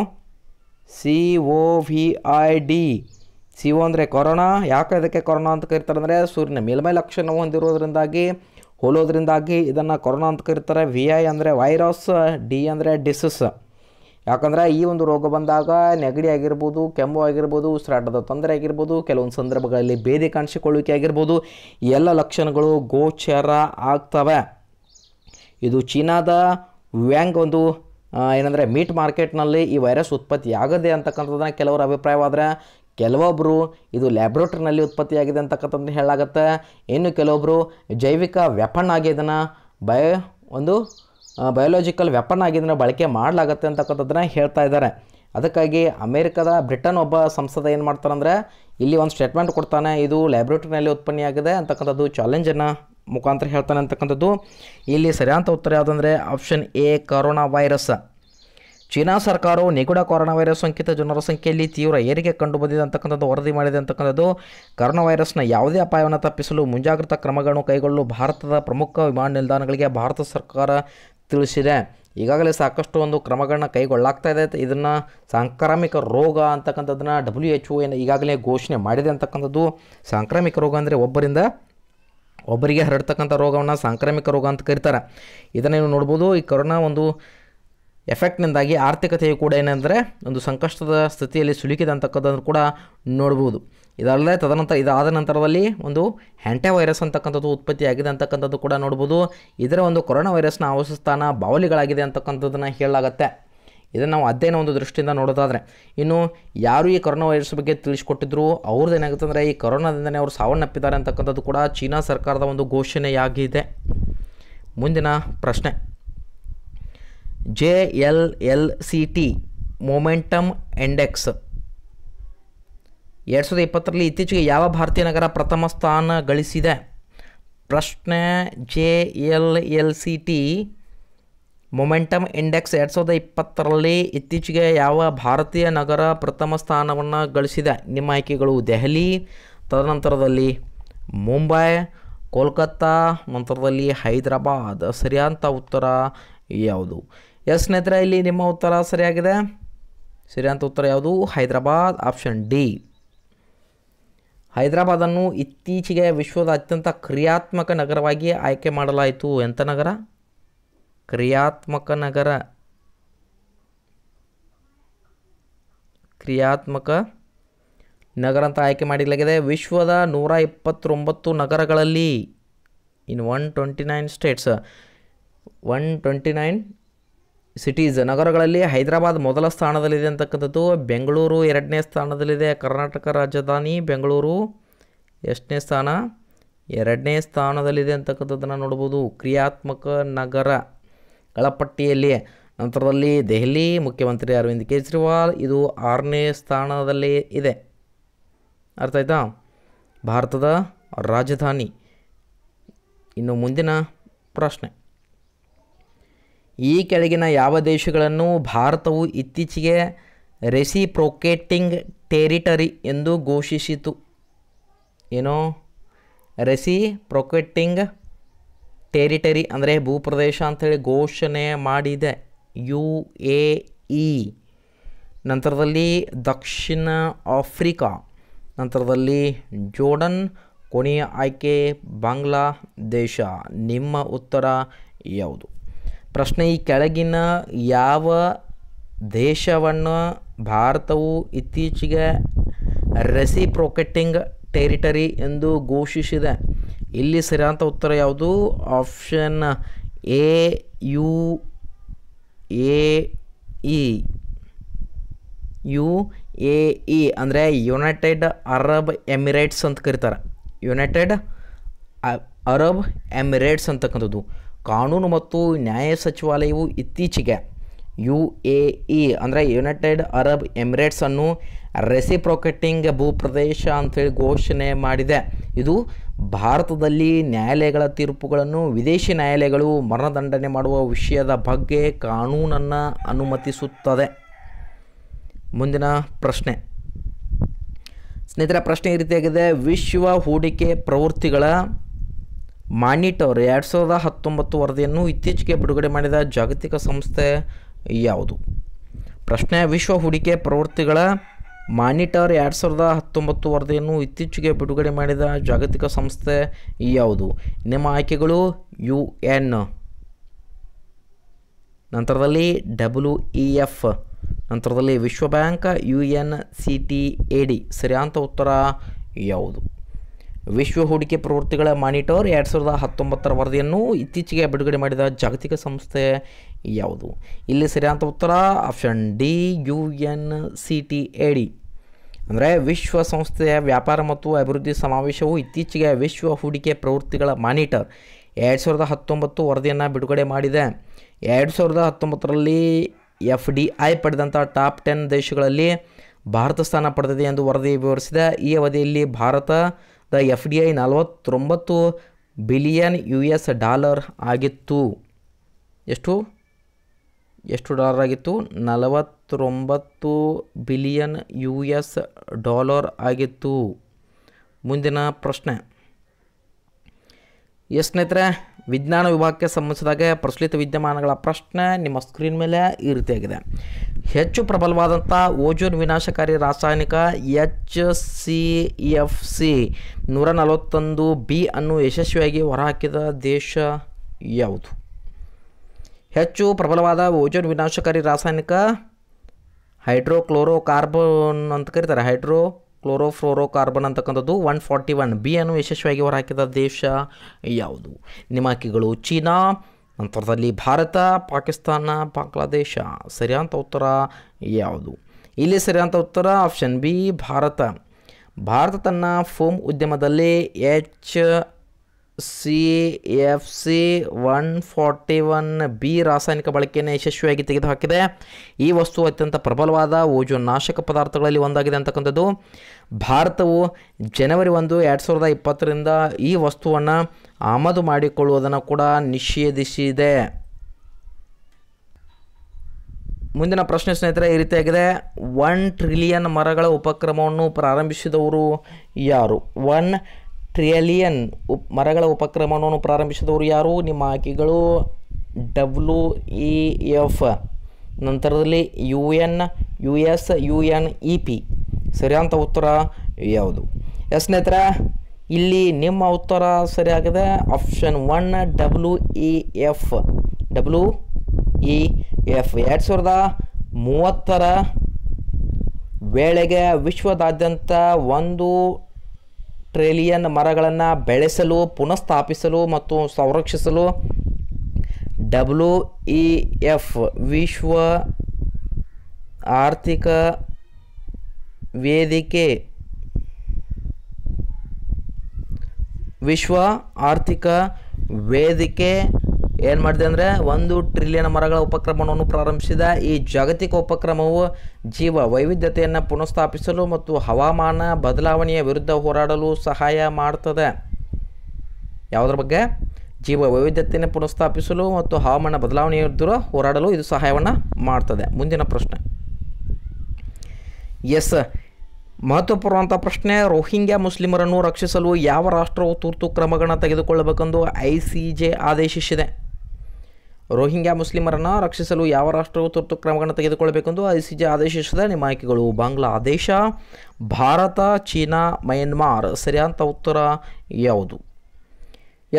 COVID CO ಅಂದರೆ ಕೊರೋನಾ ಯಾಕೆ ಇದಕ್ಕೆ ಕೊರೋನಾ ಅಂತ ಕರೀತಾರೆ ಅಂದರೆ ಸೂರ್ಯನ ಮೇಲ್ಮೈ ಲಕ್ಷಣವು ಹೊಂದಿರೋದ್ರಿಂದಾಗಿ ಹೋಲೋದ್ರಿಂದಾಗಿ ಇದನ್ನು ಕೊರೋನಾ ಅಂತ ಕರೀತಾರೆ VI ಅಂದರೆ ವೈರಸ್ ಡಿ ಅಂದರೆ ಡಿಸೀಸ್ ಯಾಕಂದರೆ ಈ ಒಂದು ರೋಗ ಬಂದಾಗ ನೆಗಡಿ ಆಗಿರ್ಬೋದು ಕೆಮ್ಮು ಆಗಿರ್ಬೋದು ಉಸಿರಾಟದ ತೊಂದರೆ ಆಗಿರ್ಬೋದು ಕೆಲವೊಂದು ಸಂದರ್ಭಗಳಲ್ಲಿ ಬೇದಿ ಕಾಣಿಸಿಕೊಳ್ಳುವಿಕೆ ಆಗಿರ್ಬೋದು ಎಲ್ಲ ಲಕ್ಷಣಗಳು ಗೋಚರ ಆಗ್ತವೆ ಇದು ಚೀನಾದ ವ್ಯಾಂಗ್ ಒಂದು ಏನಂದರೆ ಮೀಟ್ ಮಾರ್ಕೆಟ್ನಲ್ಲಿ ಈ ವೈರಸ್ ಉತ್ಪತ್ತಿಯಾಗದೆ ಅಂತಕ್ಕಂಥದ್ದನ್ನು ಕೆಲವರ ಅಭಿಪ್ರಾಯವಾದರೆ ಕೆಲವೊಬ್ಬರು ಇದು ಲ್ಯಾಬ್ರೋಟ್ರಿನಲ್ಲಿ ಉತ್ಪತ್ತಿಯಾಗಿದೆ ಅಂತಕ್ಕಂಥದ್ದನ್ನು ಹೇಳಲಾಗುತ್ತೆ ಇನ್ನು ಕೆಲವೊಬ್ಬರು ಜೈವಿಕ ವೆಪನ್ ಆಗಿ ಇದನ್ನು ಬಯೋಲಾಜಿಕಲ್ ವೆಪನ್ ಆಗಿ ಇದನ್ನು ಬಳಕೆ ಮಾಡಲಾಗುತ್ತೆ ಅಂತಕ್ಕಂಥದ್ದನ್ನು ಹೇಳ್ತಾ ಇದ್ದಾರೆ ಅದಕ್ಕಾಗಿ ಅಮೇರಿಕಾದ ಬ್ರಿಟನ್ ಒಬ್ಬ ಸಂಸದ ಏನು ಮಾಡ್ತಾರೆ ಅಂದರೆ ಇಲ್ಲಿ ಒಂದು ಸ್ಟೇಟ್ಮೆಂಟ್ ಕೊಡ್ತಾನೆ ಇದು ಲ್ಯಾಬ್ರೋಟ್ರಿನಲ್ಲಿ ಉತ್ಪನ್ನಿಯಾಗಿದೆ ಅಂತಕ್ಕಂಥದ್ದು ಚಾಲೆಂಜನ್ನು ಮುಖಾಂತರ ಹೇಳ್ತಾನೆ ಅಂತಕ್ಕಂಥದ್ದು ಇಲ್ಲಿ ಸರಿಯಾದ ಉತ್ತರ ಯಾವುದಂದರೆ option A corona virus China ಸರ್ಕಾರವು ನಿಗೂಢ ಕೊರೋನಾ ವೈರಸ್ ಸೋಂಕಿತ ಜನರ ಸಂಖ್ಯೆಯಲ್ಲಿ ತೀವ್ರ ಏರಿಕೆ ಕಂಡುಬಂದಿದೆ ಅಂತಕ್ಕಂಥದ್ದು ವರದಿ ಮಾಡಿದೆ ಅಂತಕ್ಕಂಥದ್ದು ಕೊರೋನಾ ವೈರಸ್ನ ಯಾವುದೇ ಅಪಾಯವನ್ನು ತಪ್ಪಿಸಲು ಮುಂಜಾಗ್ರತಾ ಕ್ರಮಗಳನ್ನು ಕೈಗೊಳ್ಳಲು ಭಾರತದ ಪ್ರಮುಖ ವಿಮಾನ ನಿಲ್ದಾಣಗಳಿಗೆ ಭಾರತ ಸರ್ಕಾರ ತಿಳಿಸಿದೆ ಈಗಾಗಲೇ ಸಾಕಷ್ಟು ಒಂದು ಕ್ರಮಗಳನ್ನು ಕೈಗೊಳ್ಳಲಾಗ್ತಾ ಇದೆ ಇದನ್ನು ಸಾಂಕ್ರಾಮಿಕ ರೋಗ ಅಂತಕ್ಕಂಥದ್ದನ್ನು WHO ಈಗಾಗಲೇ ಘೋಷಣೆ ಮಾಡಿದೆ ಅಂತಕ್ಕಂಥದ್ದು ಸಾಂಕ್ರಾಮಿಕ ರೋಗ ಅಂದರೆ ಒಬ್ಬರಿಂದ ಒಬ್ಬರಿಗೆ ಹರಡ್ತಕ್ಕಂಥ ರೋಗವನ್ನು ಸಾಂಕ್ರಾಮಿಕ ರೋಗ ಅಂತ ಕರೀತಾರೆ ಇದನ್ನು ನೀವು ನೋಡ್ಬೋದು ಈ ಕೊರೋನಾ ಒಂದು ಎಫೆಕ್ಟ್ನಿಂದಾಗಿ ಆರ್ಥಿಕತೆಯು ಕೂಡ ಏನಂದರೆ ಒಂದು ಸಂಕಷ್ಟದ ಸ್ಥಿತಿಯಲ್ಲಿ ಸಿಲುಕಿದೆ ಅಂತಕ್ಕಂಥದ್ದನ್ನು ಕೂಡ ನೋಡ್ಬೋದು ಇದಲ್ಲದೆ ತದನಂತರ ಇದಾದ ನಂತರದಲ್ಲಿ ಒಂದು ಹ್ಯಾಂಟ್ಯಾ ವೈರಸ್ ಅಂತಕ್ಕಂಥದ್ದು ಉತ್ಪತ್ತಿಯಾಗಿದೆ ಅಂತಕ್ಕಂಥದ್ದು ಕೂಡ ನೋಡ್ಬೋದು ಇದರ ಒಂದು ಕೊರೋನಾ ವೈರಸ್ನ ಆವಾಸಸ್ಥಾನ ಬಾವಲಿಗಳಾಗಿದೆ ಅಂತಕ್ಕಂಥದ್ದನ್ನು ಹೇಳಲಾಗುತ್ತೆ ಇದನ್ನು ನಾವು ಅಧ್ಯಯನ ಒಂದು ದೃಷ್ಟಿಯಿಂದ ನೋಡೋದಾದರೆ ಇನ್ನು ಯಾರು ಈ ಕೊರೋನಾ ವೈರಸ್ ಬಗ್ಗೆ ತಿಳಿಸ್ಕೊಟ್ಟಿದ್ರು ಅವ್ರದ್ದು ಏನಾಗುತ್ತೆ ಅಂದರೆ ಈ ಕೊರೋನಾದಿಂದಲೇ ಅವರು ಸಾವನ್ನಪ್ಪಿದ್ದಾರೆ ಅಂತಕ್ಕಂಥದ್ದು ಕೂಡ ಚೀನಾ ಸರ್ಕಾರದ ಒಂದು ಘೋಷಣೆಯಾಗಿದೆ ಮುಂದಿನ ಪ್ರಶ್ನೆ JLLCT ಮೊಮೆಂಟಮ್ ಇಂಡೆಕ್ಸ್ 2020ರಲ್ಲಿ ಇತ್ತೀಚೆಗೆ ಯಾವ ಭಾರತೀಯ ನಗರ ಪ್ರಥಮ ಸ್ಥಾನ ಗಳಿಸಿದೆ ಪ್ರಶ್ನೆ JLLCT ಮೊಮೆಂಟಮ್ ಇಂಡೆಕ್ಸ್ 2020ರಲ್ಲಿ ಇತ್ತೀಚೆಗೆ ಯಾವ ಭಾರತೀಯ ನಗರ ಪ್ರಥಮ ಸ್ಥಾನವನ್ನು ಗಳಿಸಿದೆ ನಿಮ್ಮ ಆಯ್ಕೆಗಳು ದೆಹಲಿ ತದನಂತರದಲ್ಲಿ ಮುಂಬೈ, ಕೋಲ್ಕತ್ತಾ, ನಂತರದಲ್ಲಿ ಹೈದರಾಬಾದ್. ಸರಿಯಾದಂಥ ಉತ್ತರ ಯಾವುದು? ಎಸ್ ಸ್ನೇಹಿತರೆ, ಇಲ್ಲಿ ನಿಮ್ಮ ಉತ್ತರ ಸರಿಯಾಗಿದೆ. ಸರಿಯಾದಂಥ ಉತ್ತರ ಯಾವುದು? Hyderabad, option D. ಹೈದರಾಬಾದನ್ನು ಇತ್ತೀಚೆಗೆ ವಿಶ್ವದ ಅತ್ಯಂತ ಕ್ರಿಯಾತ್ಮಕ ನಗರವಾಗಿ ಆಯ್ಕೆ ಮಾಡಲಾಯಿತು. ಎಂಥ ನಗರ? ಕ್ರಿಯಾತ್ಮಕ ನಗರ. ಕ್ರಿಯಾತ್ಮಕ ನಗರ ಅಂತ ಆಯ್ಕೆ ಮಾಡಲಾಗಿದೆ. ವಿಶ್ವದ 129 ನಗರಗಳಲ್ಲಿ, ಇನ್ 129 ಸ್ಟೇಟ್ಸ್, 129 ಸಿಟೀಸ್, ನಗರಗಳಲ್ಲಿ ಹೈದರಾಬಾದ್ ಮೊದಲ ಸ್ಥಾನದಲ್ಲಿದೆ ಅಂತಕ್ಕಂಥದ್ದು. ಬೆಂಗಳೂರು ಎರಡನೇ ಸ್ಥಾನದಲ್ಲಿದೆ. ಕರ್ನಾಟಕ ರಾಜಧಾನಿ ಬೆಂಗಳೂರು ಎಷ್ಟನೇ ಸ್ಥಾನ? ಎರಡನೇ ಸ್ಥಾನದಲ್ಲಿದೆ ಅಂತಕ್ಕಂಥದ್ದನ್ನು ನೋಡ್ಬೋದು ಕ್ರಿಯಾತ್ಮಕ ನಗರಗಳ ಪಟ್ಟಿಯಲ್ಲಿ. ನಂತರದಲ್ಲಿ ದೆಹಲಿ, ಮುಖ್ಯಮಂತ್ರಿ ಅರವಿಂದ್ ಕೇಜ್ರಿವಾಲ್, ಇದು 6ನೇ ಸ್ಥಾನದಲ್ಲಿ ಇದೆ. ಅರ್ಥ ಆಯ್ತಾ? ಭಾರತದ ರಾಜಧಾನಿ. ಇನ್ನು ಮುಂದಿನ ಪ್ರಶ್ನೆ, ಈ ಕೆಳಗಿನ ಯಾವ ದೇಶಗಳನ್ನು ಭಾರತವು ಇತ್ತೀಚೆಗೆ ರೆಸಿಪ್ರೋಕೇಟಿಂಗ್ ಟೆರಿಟರಿ ಎಂದು ಘೋಷಿಸಿತು? ಏನೋ ರೆಸಿಪ್ರೋಕೇಟಿಂಗ್ ಟೆರಿಟರಿ ಅಂದರೆ ಭೂಪ್ರದೇಶ ಅಂಥೇಳಿ ಘೋಷಣೆ ಮಾಡಿದೆ. UAE, ನಂತರದಲ್ಲಿ ದಕ್ಷಿಣ ಆಫ್ರಿಕಾ, ನಂತರದಲ್ಲಿ ಜೋರ್ಡನ್, ಕೊನೆಯ ಆಯ್ಕೆ ಬಾಂಗ್ಲಾದೇಶ. ನಿಮ್ಮ ಉತ್ತರ ಯಾವುದು? ಪ್ರಶ್ನೆ, ಈ ಕೆಳಗಿನ ಯಾವ ದೇಶವನ್ನು ಭಾರತವು ಇತ್ತೀಚೆಗೆ ರೆಸಿಪ್ರೋಕೇಟಿಂಗ್ ಟೆರಿಟರಿ ಎಂದು ಘೋಷಿಸಿದೆ? ಇಲ್ಲಿ ಸರಿಯಾದಂಥ ಉತ್ತರ ಯಾವುದು? ಆಪ್ಷನ್ ಎ, UAE ಅಂದರೆ ಯುನೈಟೆಡ್ ಅರಬ್ ಎಮಿರೇಟ್ಸ್ ಅಂತ ಕರೀತಾರೆ. ಯುನೈಟೆಡ್ ಅರಬ್ ಎಮಿರೇಟ್ಸ್ ಅಂತಕ್ಕಂಥದ್ದು. ಕಾನೂನು ಮತ್ತು ನ್ಯಾಯ ಸಚಿವಾಲಯವು ಇತ್ತೀಚೆಗೆ UAE ಅಂದರೆ ಯುನೈಟೆಡ್ ಅರಬ್ ಎಮಿರೇಟ್ಸನ್ನು ರೆಸಿಪ್ರೋಕೇಟಿಂಗ್ ಭೂಪ್ರದೇಶ ಅಂತೇಳಿ ಘೋಷಣೆ ಮಾಡಿದೆ. ಇದು ಭಾರತದಲ್ಲಿ ನ್ಯಾಯಾಲಯಗಳ ತೀರ್ಪುಗಳನ್ನು ವಿದೇಶಿ ನ್ಯಾಯಾಲಯಗಳು ಮರಣದಂಡನೆ ಮಾಡುವ ವಿಷಯದ ಬಗ್ಗೆ ಕಾನೂನನ್ನು ಅನುಮತಿಸುತ್ತದೆ. ಮುಂದಿನ ಪ್ರಶ್ನೆ ಸ್ನೇಹಿತರ, ಪ್ರಶ್ನೆ ಈ ರೀತಿಯಾಗಿದೆ. ವಿಶ್ವ ಹೂಡಿಕೆ ಪ್ರವೃತ್ತಿಗಳ ಮಾನಿಟರ್ 2019 ವರದಿಯನ್ನು ಇತ್ತೀಚೆಗೆ ಬಿಡುಗಡೆ ಮಾಡಿದ ಜಾಗತಿಕ ಸಂಸ್ಥೆ ಯಾವುದು? ಪ್ರಶ್ನೆ, ವಿಶ್ವ ಹೂಡಿಕೆ ಪ್ರವೃತ್ತಿಗಳ ಮಾನಿಟರ್ 2019 ವರದಿಯನ್ನು ಇತ್ತೀಚೆಗೆ ಬಿಡುಗಡೆ ಮಾಡಿದ ಜಾಗತಿಕ ಸಂಸ್ಥೆ ಯಾವುದು? ನಿಮ್ಮ ಆಯ್ಕೆಗಳು UN, ನಂತರದಲ್ಲಿ WEF, ನಂತರದಲ್ಲಿ ವಿಶ್ವ ಬ್ಯಾಂಕ್, UNCTAD. ಸರಿಯಾದಂಥ ಉತ್ತರ ಯಾವುದು? ವಿಶ್ವ ಹೂಡಿಕೆ ಪ್ರವೃತ್ತಿಗಳ ಮಾನಿಟರ್ 2019 ವರದಿಯನ್ನು ಇತ್ತೀಚೆಗೆ ಬಿಡುಗಡೆ ಮಾಡಿದ ಜಾಗತಿಕ ಸಂಸ್ಥೆ ಯಾವುದು? ಇಲ್ಲಿ ಸರಿಯಾದಂಥ ಉತ್ತರ ಆಪ್ಷನ್ ಡಿ, UNCTAD ಅಂದರೆ ವಿಶ್ವಸಂಸ್ಥೆಯ ವ್ಯಾಪಾರ ಮತ್ತು ಅಭಿವೃದ್ಧಿ ಸಮಾವೇಶವು ಇತ್ತೀಚೆಗೆ ವಿಶ್ವ ಹೂಡಿಕೆ ಪ್ರವೃತ್ತಿಗಳ ಮಾನಿಟರ್ 2019 ವರದಿಯನ್ನು ಬಿಡುಗಡೆ ಮಾಡಿದೆ. 2019ರಲ್ಲಿ FDI ಪಡೆದಂಥ ಟಾಪ್ 10 ದೇಶಗಳಲ್ಲಿ ಭಾರತ ಸ್ಥಾನ ಪಡೆದಿದೆ ಎಂದು ವರದಿ ವಿವರಿಸಿದೆ. ಈ ಅವಧಿಯಲ್ಲಿ ಭಾರತದ FDI $49 ಬಿಲಿಯನ್ ಆಗಿತ್ತು. ಎಷ್ಟು ಡಾಲರ್ ಆಗಿತ್ತು? $49 ಬಿಲಿಯನ್ ಆಗಿತ್ತು. ಮುಂದಿನ ಪ್ರಶ್ನೆ ಎಸ್ ಸ್ನೇಹಿತರೆ, ವಿಜ್ಞಾನ ವಿಭಾಗಕ್ಕೆ ಸಂಬಂಧಿಸಿದಾಗ ಪ್ರಚಲಿತ ವಿದ್ಯಮಾನಗಳ ಪ್ರಶ್ನೆ ನಿಮ್ಮ ಸ್ಕ್ರೀನ್ ಮೇಲೆ ಈ ರೀತಿಯಾಗಿದೆ. ಹೆಚ್ಚು ಪ್ರಬಲವಾದಂಥ ಓಜೋನ್ ವಿನಾಶಕಾರಿ ರಾಸಾಯನಿಕ HCFC 141B ಅನ್ನು ಯಶಸ್ವಿಯಾಗಿ ಹೊರಹಾಕಿದ ದೇಶ ಯಾವುದು? ಹೆಚ್ಚು ಪ್ರಬಲವಾದ ಓಜೋನ್ ವಿನಾಶಕಾರಿ ರಾಸಾಯನಿಕ ಹೈಡ್ರೋಕ್ಲೋರೋಕಾರ್ಬನ್ ಅಂತ ಕರೀತಾರೆ, ಹೈಡ್ರೋಕ್ಲೋರೋಫ್ಲೋರೋಕಾರ್ಬನ್ ಅಂತಕ್ಕಂಥದ್ದು 141B ಅನ್ನು ಯಶಸ್ವಿಯಾಗಿ ಹೊರಹಾಕಿದ ದೇಶ ಯಾವುದು? ನಿಮ್ಮ ಆಯ್ಕೆಗಳು ಚೀನಾ, ನಂತರದಲ್ಲಿ ಭಾರತ, ಪಾಕಿಸ್ತಾನ, ಬಾಂಗ್ಲಾದೇಶ. ಸರಿಯಾದಂಥ ಉತ್ತರ ಯಾವುದು? ಇಲ್ಲಿ ಸರಿಯಾದಂಥ ಉತ್ತರ ಆಪ್ಷನ್ ಬಿ, ಭಾರತ. ಭಾರತ ತನ್ನ ಫೋಮ್ ಉದ್ಯಮದಲ್ಲಿ HCFC 141B ರಾಸಾಯನಿಕ ಬಳಕೆಯನ್ನು ಯಶಸ್ವಿಯಾಗಿ ತೆಗೆದುಹಾಕಿದೆ. ಈ ವಸ್ತು ಅತ್ಯಂತ ಪ್ರಬಲವಾದ ಓಜೋನ್ ನಾಶಕ ಪದಾರ್ಥಗಳಲ್ಲಿ ಒಂದಾಗಿದೆ ಅಂತಕ್ಕಂಥದ್ದು. ಭಾರತವು ಜನವರಿ 1, 2020ರಿಂದ ಈ ವಸ್ತುವನ್ನು ಆಮದು ಮಾಡಿಕೊಳ್ಳುವುದನ್ನು ಕೂಡ ನಿಷೇಧಿಸಿದೆ. ಮುಂದಿನ ಪ್ರಶ್ನೆ ಸ್ನೇಹಿತರೆ ಈ ರೀತಿಯಾಗಿದೆ. 1 ಟ್ರಿಲಿಯನ್ ಮರಗಳ ಉಪಕ್ರಮವನ್ನು ಪ್ರಾರಂಭಿಸಿದವರು ಯಾರು? 1 ಟ್ರಿಲಿಯನ್ ಮರಗಳ ಉಪಕ್ರಮವನ್ನು ಪ್ರಾರಂಭಿಸಿದವರು ಯಾರು? ನಿಮ್ಮ ಆಯ್ಕೆಗಳು WEF, ನಂತರದಲ್ಲಿ UN US UNEP. ಸರಿಯಾದ ಉತ್ತರ ಯಾವುದು? ಎಸ್ ಸ್ನೇಹಿತರೆ, ಇಲ್ಲಿ ನಿಮ್ಮ ಉತ್ತರ ಸರಿಯಾಗಿದೆ ಆಪ್ಷನ್ 1 WEF. 2030 ವೇಳೆಗೆ ವಿಶ್ವದಾದ್ಯಂತ 1 ಟ್ರಿಲಿಯನ್ ಮರಗಳನ್ನು ಬೆಳೆಸಲು, ಪುನಃಸ್ಥಾಪಿಸಲು ಮತ್ತು ಸಂರಕ್ಷಿಸಲು WEF ವಿಶ್ವ ಆರ್ಥಿಕ ವೇದಿಕೆ ಏನು ಮಾಡಿದೆ ಅಂದರೆ 1 ಟ್ರಿಲಿಯನ್ ಮರಗಳ ಉಪಕ್ರಮವನ್ನು ಪ್ರಾರಂಭಿಸಿದ. ಈ ಜಾಗತಿಕ ಉಪಕ್ರಮವು ಜೀವ ವೈವಿಧ್ಯತೆಯನ್ನು ಪುನಃಸ್ಥಾಪಿಸಲು ಮತ್ತು ಹವಾಮಾನ ಬದಲಾವಣೆಯ ವಿರುದ್ಧ ಹೋರಾಡಲು ಸಹಾಯ ಮಾಡ್ತದೆ. ಯಾವುದರ ಬಗ್ಗೆ? ಜೀವ ವೈವಿಧ್ಯತೆಯನ್ನು ಪುನಃಸ್ಥಾಪಿಸಲು ಮತ್ತು ಹವಾಮಾನ ಬದಲಾವಣೆಯ ವಿರುದ್ಧ ಹೋರಾಡಲು ಇದು ಸಹಾಯವನ್ನು ಮಾಡ್ತದೆ. ಮುಂದಿನ ಪ್ರಶ್ನೆ, ಎಸ್ ಮಹತ್ವಪೂರ್ಣವಂಥ ಪ್ರಶ್ನೆ, ರೋಹಿಂಗ್ಯಾ ಮುಸ್ಲಿಮರನ್ನು ರಕ್ಷಿಸಲು ಯಾವ ರಾಷ್ಟ್ರವು ತುರ್ತು ಕ್ರಮಗಳನ್ನು ತೆಗೆದುಕೊಳ್ಳಬೇಕೆಂದು ICJ ಆದೇಶಿಸಿದೆ? ರೋಹಿಂಗ್ಯಾ ಮುಸ್ಲಿಮರನ್ನು ರಕ್ಷಿಸಲು ಯಾವ ರಾಷ್ಟ್ರವು ತುರ್ತು ಕ್ರಮಗಳನ್ನು ತೆಗೆದುಕೊಳ್ಳಬೇಕೆಂದು ICJ ಆದೇಶಿಸಿದೆ. ನಿಮ್ಮ ಆಯ್ಕೆಗಳು ಬಾಂಗ್ಲಾದೇಶ, ಭಾರತ, ಚೀನಾ, ಮಯನ್ಮಾರ್. ಸರಿಯಾದ ಉತ್ತರ ಯಾವುದು?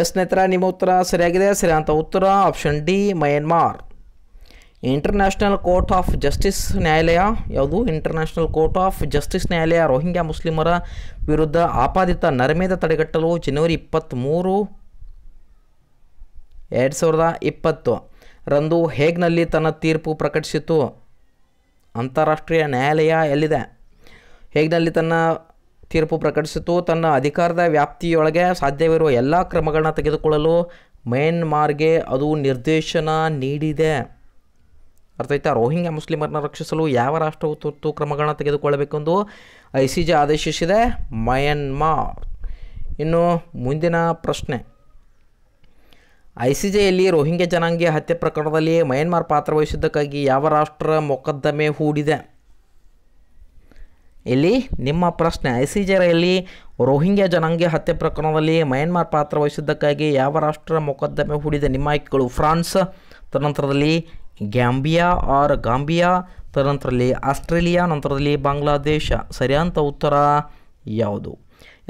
ಎಸ್ ಸ್ನೇಹಿತರೆ, ನಿಮ್ಮ ಉತ್ತರ ಸರಿಯಾಗಿದೆ. ಸರಿಯಾದ ಉತ್ತರ option D Myanmar. International Court of Justice ನ್ಯಾಯಾಲಯ ಯಾವುದು? ಇಂಟರ್ನ್ಯಾಷನಲ್ ಕೋರ್ಟ್ ಆಫ್ ಜಸ್ಟಿಸ್ ನ್ಯಾಯಾಲಯ ರೋಹಿಂಗ್ಯಾ ಮುಸ್ಲಿಮರ ವಿರುದ್ಧ ಆಪಾದಿತ ನರಮೇಧ ತಡೆಗಟ್ಟಲು January 23, 2020 ರಂದು ಹೇಗ್ನಲ್ಲಿ ತನ್ನ ತೀರ್ಪು ಪ್ರಕಟಿಸಿತು. ಅಂತಾರಾಷ್ಟ್ರೀಯ ನ್ಯಾಯಾಲಯ ಎಲ್ಲಿದೆ? ಹೇಗ್ನಲ್ಲಿ ತನ್ನ ತೀರ್ಪು ಪ್ರಕಟಿಸಿತು. ತನ್ನ ಅಧಿಕಾರದ ವ್ಯಾಪ್ತಿಯೊಳಗೆ ಸಾಧ್ಯವಿರುವ ಎಲ್ಲ ಕ್ರಮಗಳನ್ನ ತೆಗೆದುಕೊಳ್ಳಲು ಮ್ಯಾನ್ಮಾರ್ಗೆ ಅದು ನಿರ್ದೇಶನ ನೀಡಿದೆ. ಅರ್ಥ ಆಯ್ತಾ? ರೋಹಿಂಗ್ಯಾ ಮುಸ್ಲಿಮರನ್ನ ರಕ್ಷಿಸಲು ಯಾವ ರಾಷ್ಟ್ರವು ತುರ್ತು ಕ್ರಮಗಳನ್ನು ತೆಗೆದುಕೊಳ್ಳಬೇಕೆಂದು ICJ ಆದೇಶಿಸಿದೆ. ಮಯನ್ಮಾರ್. ಇನ್ನು ಮುಂದಿನ ಪ್ರಶ್ನೆ, ICJಯಲ್ಲಿ ರೋಹಿಂಗ್ಯಾ ಜನಾಂಗೀಯ ಹತ್ಯೆ ಪ್ರಕರಣದಲ್ಲಿ ಮಯನ್ಮಾರ್ ಪಾತ್ರವಹಿಸಿದ್ದಕ್ಕಾಗಿ ಯಾವ ರಾಷ್ಟ್ರ ಮೊಕದ್ದಮೆ ಹೂಡಿದೆ? ಇಲ್ಲಿ ನಿಮ್ಮ ಪ್ರಶ್ನೆ, ICJಯಲ್ಲಿ ರೋಹಿಂಗ್ಯಾ ಜನಾಂಗೀಯ ಹತ್ಯೆ ಪ್ರಕರಣದಲ್ಲಿ ಮಯನ್ಮಾರ್ ಪಾತ್ರವಹಿಸಿದ್ದಕ್ಕಾಗಿ ಯಾವ ರಾಷ್ಟ್ರ ಮೊಕದ್ದಮೆ ಹೂಡಿದೆ? ನಿಮ್ಮ ಆಯ್ಕೆಗಳು ಫ್ರಾನ್ಸ್, ತದನಂತರದಲ್ಲಿ ಗ್ಯಾಂಬಿಯಾ ಆರ್ ಗಾಂಬಿಯಾ, ತದನಂತರದಲ್ಲಿ ಆಸ್ಟ್ರೇಲಿಯಾ, ನಂತರದಲ್ಲಿ ಬಾಂಗ್ಲಾದೇಶ. ಸರಿಯಾದ ಉತ್ತರ ಯಾವುದು?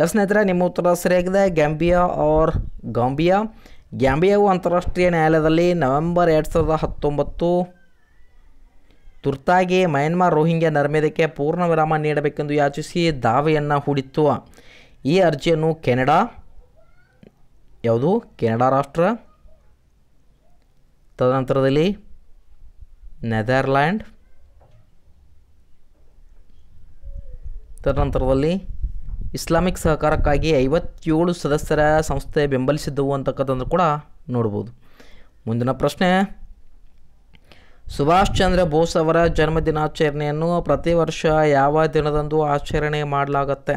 ಎಸ್ ಸ್ನೇಹಿತರೆ, ನಿಮ್ಮ ಉತ್ತರ ಸರಿಯಾಗಿದೆ ಗ್ಯಾಂಬಿಯಾ ಆರ್ ಗಾಂಬಿಯಾ. ಗ್ಯಾಂಬಿಯಾವು ಅಂತಾರಾಷ್ಟ್ರೀಯ ನ್ಯಾಯಾಲಯದಲ್ಲಿ ನವೆಂಬರ್ 2019 ತುರ್ತಾಗಿ ಮಯನ್ಮಾರ್ ರೋಹಿಂಗ್ಯಾ ನರಮೇಧಕ್ಕೆ ಪೂರ್ಣ ವಿರಾಮ ನೀಡಬೇಕೆಂದು ಯಾಚಿಸಿ ದಾವೆಯನ್ನು ಹೂಡಿತ್ತು. ಈ ಅರ್ಜಿಯನ್ನು ಕೆನಡಾ, ಯಾವುದು ಕೆನಡಾ ರಾಷ್ಟ್ರ, ತದನಂತರದಲ್ಲಿ ನೆದರ್ಲ್ಯಾಂಡ್, ತದನಂತರದಲ್ಲಿ ಇಸ್ಲಾಮಿಕ್ ಸಹಕಾರಕ್ಕಾಗಿ 57 ಸದಸ್ಯರ ಸಂಸ್ಥೆ ಬೆಂಬಲಿಸಿದ್ದವು ಅಂತಕ್ಕಂಥದ್ದು ಕೂಡ ನೋಡ್ಬೋದು. ಮುಂದಿನ ಪ್ರಶ್ನೆ, ಸುಭಾಷ್ ಚಂದ್ರ ಬೋಸ್ ಅವರ ಜನ್ಮದಿನಾಚರಣೆಯನ್ನು ಪ್ರತಿ ವರ್ಷ ಯಾವ ದಿನದಂದು ಆಚರಣೆ ಮಾಡಲಾಗುತ್ತೆ?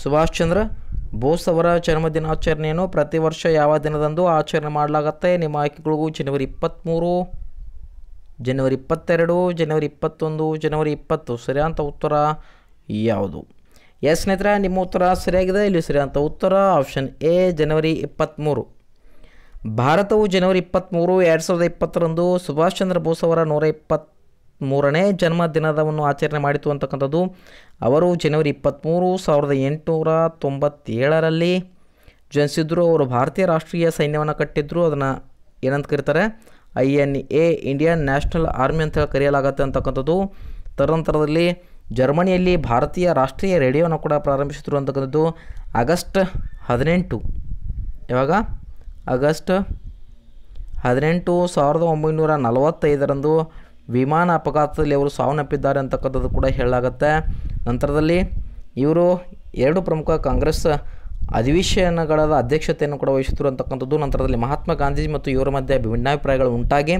ಸುಭಾಷ್ ಚಂದ್ರ ಬೋಸ್ ಅವರ ಜನ್ಮದಿನಾಚರಣೆಯನ್ನು ಪ್ರತಿ ವರ್ಷ ಯಾವ ದಿನದಂದು ಆಚರಣೆ ಮಾಡಲಾಗುತ್ತೆ? ನಿಮ್ಮ ಆಯ್ಕೆಗಳಿಗೂ January 23, January 22, January 21, January 20. ಸರಿಯಾದ ಉತ್ತರ ಯಾವುದು? ಎಸ್ ಸ್ನೇಹಿತರೆ, ನಿಮ್ಮ ಉತ್ತರ ಸರಿಯಾಗಿದೆ. ಇಲ್ಲಿ ಸರಿಯಾದ ಉತ್ತರ ಆಪ್ಷನ್ ಎ January 23. ಭಾರತವು January 23, 2020 ರಂದು ಸುಭಾಷ್ ಚಂದ್ರ ಬೋಸ್ ಅವರ 123ನೇ ಜನ್ಮದಿನವನ್ನು ಆಚರಣೆ ಮಾಡಿತು ಅಂತಕ್ಕಂಥದ್ದು. ಅವರು January 23, 1897ರಲ್ಲಿ ಜನಿಸಿದ್ರು. ಅವರು ಭಾರತೀಯ ರಾಷ್ಟ್ರೀಯ ಸೈನ್ಯವನ್ನು ಕಟ್ಟಿದ್ರು. ಅದನ್ನು ಏನಂತ ಕರೀತಾರೆ? INA, ಇಂಡಿಯನ್ ನ್ಯಾಷನಲ್ ಆರ್ಮಿ ಅಂತ ಕರೆಯಲಾಗುತ್ತೆ ಅಂತಕ್ಕಂಥದ್ದು. ತದನಂತರದಲ್ಲಿ ಜರ್ಮನಿಯಲ್ಲಿ ಭಾರತೀಯ ರಾಷ್ಟ್ರೀಯ ರೇಡಿಯೋನ ಕೂಡ ಪ್ರಾರಂಭಿಸಿದ್ರು ಅಂತಕ್ಕಂಥದ್ದು. August 18, ಯಾವಾಗ? August 18, 1945ರಂದು ವಿಮಾನ ಅಪಘಾತದಲ್ಲಿ ಅವರು ಸಾವನ್ನಪ್ಪಿದ್ದಾರೆ ಅಂತಕ್ಕಂಥದ್ದು ಕೂಡ ಹೇಳಲಾಗುತ್ತೆ. ನಂತರದಲ್ಲಿ ಇವರು 2 ಪ್ರಮುಖ ಕಾಂಗ್ರೆಸ್ ಅಧಿವೇಶನಗಳ ಅಧ್ಯಕ್ಷತೆಯನ್ನು ಕೂಡ ವಹಿಸಿದ್ರು ಅಂತಕ್ಕಂಥದ್ದು. ನಂತರದಲ್ಲಿ ಮಹಾತ್ಮ ಗಾಂಧೀಜಿ ಮತ್ತು ಇವರ ಮಧ್ಯೆ ಭಿನ್ನಾಭಿಪ್ರಾಯಗಳು ಉಂಟಾಗಿ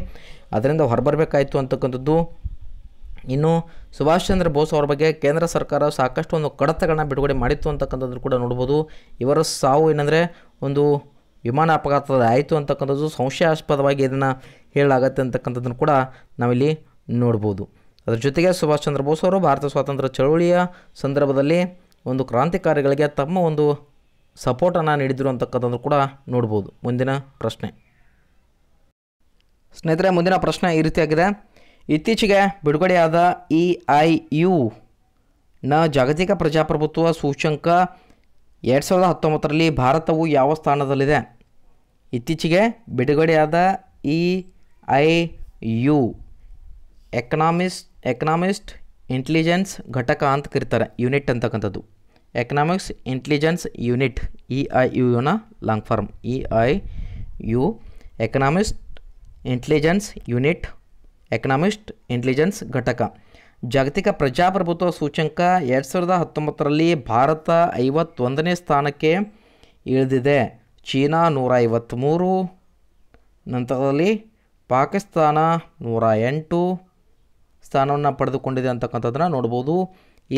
ಅದರಿಂದ ಹೊರಬರಬೇಕಾಯಿತು ಅಂತಕ್ಕಂಥದ್ದು. ಇನ್ನು ಸುಭಾಷ್ ಚಂದ್ರ ಬೋಸ್ ಅವರ ಬಗ್ಗೆ ಕೇಂದ್ರ ಸರ್ಕಾರ ಸಾಕಷ್ಟು ಒಂದು ಕಡತಗಳನ್ನು ಬಿಡುಗಡೆ ಮಾಡಿತ್ತು ಅಂತಕ್ಕಂಥದ್ದು ಕೂಡ ನೋಡ್ಬೋದು. ಇವರ ಸಾವು ಏನಂದರೆ ಒಂದು ವಿಮಾನ ಅಪಘಾತದ ಆಯಿತು ಅಂತಕ್ಕಂಥದ್ದು ಸಂಶಯಾಸ್ಪದವಾಗಿ ಇದನ್ನು ಹೇಳಲಾಗತ್ತೆ ಅಂತಕ್ಕಂಥದ್ದನ್ನು ಕೂಡ ನಾವಿಲ್ಲಿ ನೋಡ್ಬೋದು. ಅದರ ಜೊತೆಗೆ ಸುಭಾಷ್ ಚಂದ್ರ ಬೋಸ್ ಅವರು ಭಾರತ ಸ್ವಾತಂತ್ರ್ಯ ಚಳುವಳಿಯ ಸಂದರ್ಭದಲ್ಲಿ ಒಂದು ಕ್ರಾಂತಿಕಾರಿಗಳಿಗೆ ತಮ್ಮ ಒಂದು ಸಪೋರ್ಟನ್ನು ನೀಡಿದರು ಅಂತಕ್ಕಂಥದ್ದು ಕೂಡ ನೋಡ್ಬೋದು. ಮುಂದಿನ ಪ್ರಶ್ನೆ ಸ್ನೇಹಿತರೆ, ಮುಂದಿನ ಪ್ರಶ್ನೆ ಈ ರೀತಿಯಾಗಿದೆ. ಇತ್ತೀಚೆಗೆ ಬಿಡುಗಡೆಯಾದ EIUನ ಜಾಗತಿಕ ಪ್ರಜಾಪ್ರಭುತ್ವ ಸೂಚ್ಯಂಕ 2019ರಲ್ಲಿ ಭಾರತವು ಯಾವ ಸ್ಥಾನದಲ್ಲಿದೆ? ಇತ್ತೀಚೆಗೆ ಬಿಡುಗಡೆಯಾದ EIU ಎಕನಾಮಿಸ್ಟ್ ಇಂಟೆಲಿಜೆನ್ಸ್ ಘಟಕ ಅಂತ ಕರೀತಾರೆ, ಯೂನಿಟ್ ಅಂತಕ್ಕಂಥದ್ದು. ಎಕನಾಮಿಕ್ಸ್ ಇಂಟೆಲಿಜೆನ್ಸ್ ಯೂನಿಟ್ EIUನ long form EIU economist intelligence unit economist intelligence ಘಟಕ ಜಾಗತಿಕ ಪ್ರಜಾಪ್ರಭುತ್ವ ಸೂಚ್ಯಂಕ 2019ರಲ್ಲಿ ಭಾರತ 51ನೇ ಸ್ಥಾನಕ್ಕೆ ಇಳಿದಿದೆ. ಚೀನಾ 153, ನಂತರದಲ್ಲಿ ಪಾಕಿಸ್ತಾನ 108 ಸ್ಥಾನವನ್ನು ಪಡೆದುಕೊಂಡಿದೆ ಅಂತಕ್ಕಂಥದ್ದನ್ನು ನೋಡ್ಬೋದು.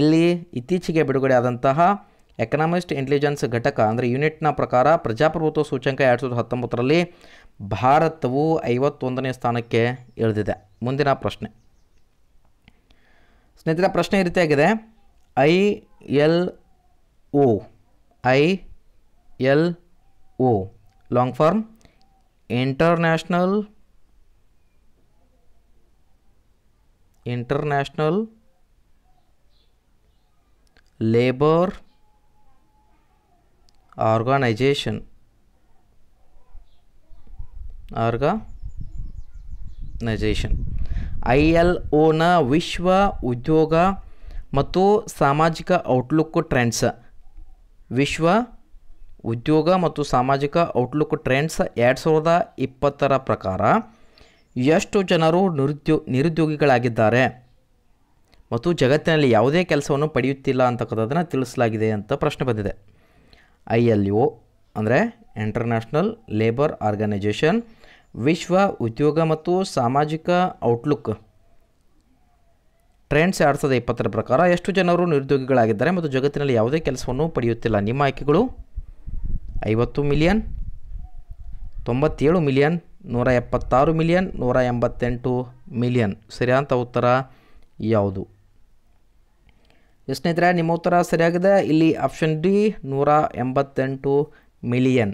ಇಲ್ಲಿ ಇತ್ತೀಚೆಗೆ ಬಿಡುಗಡೆ ಆದಂತಹ ಎಕನಾಮಿಸ್ಟ್ ಇಂಟೆಲಿಜೆನ್ಸ್ ಘಟಕ ಅಂದರೆ ಯೂನಿಟ್ನ ಪ್ರಕಾರ ಪ್ರಜಾಪ್ರಭುತ್ವ ಸೂಚ್ಯಂಕ 2019ರಲ್ಲಿ ಭಾರತವು 51ನೇ ಸ್ಥಾನಕ್ಕೆ ಇಳಿದಿದೆ. ಮುಂದಿನ ಪ್ರಶ್ನೆ ಸ್ನೇಹಿತರ, ಪ್ರಶ್ನೆ ಈ ರೀತಿಯಾಗಿದೆ. ILO long form international labour organisation ILOನ ವಿಶ್ವ ಉದ್ಯೋಗ ಮತ್ತು ಸಾಮಾಜಿಕ ಔಟ್ಲುಕ್ ಟ್ರೆಂಡ್ಸ್, ವಿಶ್ವ ಉದ್ಯೋಗ ಮತ್ತು ಸಾಮಾಜಿಕ ಔಟ್ಲುಕ್ ಟ್ರೆಂಡ್ಸ್ 2020ರ ಪ್ರಕಾರ ಎಷ್ಟು ಜನರು ನಿರುದ್ಯೋಗಿಗಳಾಗಿದ್ದಾರೆ ಮತ್ತು ಜಗತ್ತಿನಲ್ಲಿ ಯಾವುದೇ ಕೆಲಸವನ್ನು ಪಡೆಯುತ್ತಿಲ್ಲ ಅಂತಕ್ಕಂಥದ್ದನ್ನು ತಿಳಿಸಲಾಗಿದೆ ಅಂತ ಪ್ರಶ್ನೆ ಬಂದಿದೆ. ILO ಅಂದರೆ ಇಂಟರ್ನ್ಯಾಷನಲ್ ಲೇಬರ್ ಆರ್ಗನೈಸೇಷನ್ ವಿಶ್ವ ಉದ್ಯೋಗ ಮತ್ತು ಸಾಮಾಜಿಕ ಔಟ್ಲುಕ್ ಟ್ರೆಂಡ್ಸ್ 2020ರ ಪ್ರಕಾರ ಎಷ್ಟು ಜನರು ನಿರುದ್ಯೋಗಿಗಳಾಗಿದ್ದಾರೆ ಮತ್ತು ಜಗತ್ತಿನಲ್ಲಿ ಯಾವುದೇ ಕೆಲಸವನ್ನು ಪಡೆಯುತ್ತಿಲ್ಲ. ನಿಮ್ಮ ಆಯ್ಕೆಗಳು 50 ಮಿಲಿಯನ್, 97 ಮಿಲಿಯನ್, 176 ಮಿಲಿಯನ್, 188 ಮಿಲಿಯನ್. ಸರಿಯಾದ ಉತ್ತರ ಯಾವುದು? ಸ್ನೇಹಿತರೆ, ನಿಮ್ಮ ಉತ್ತರ ಸರಿಯಾಗಿದೆ. ಇಲ್ಲಿ option D 188 million.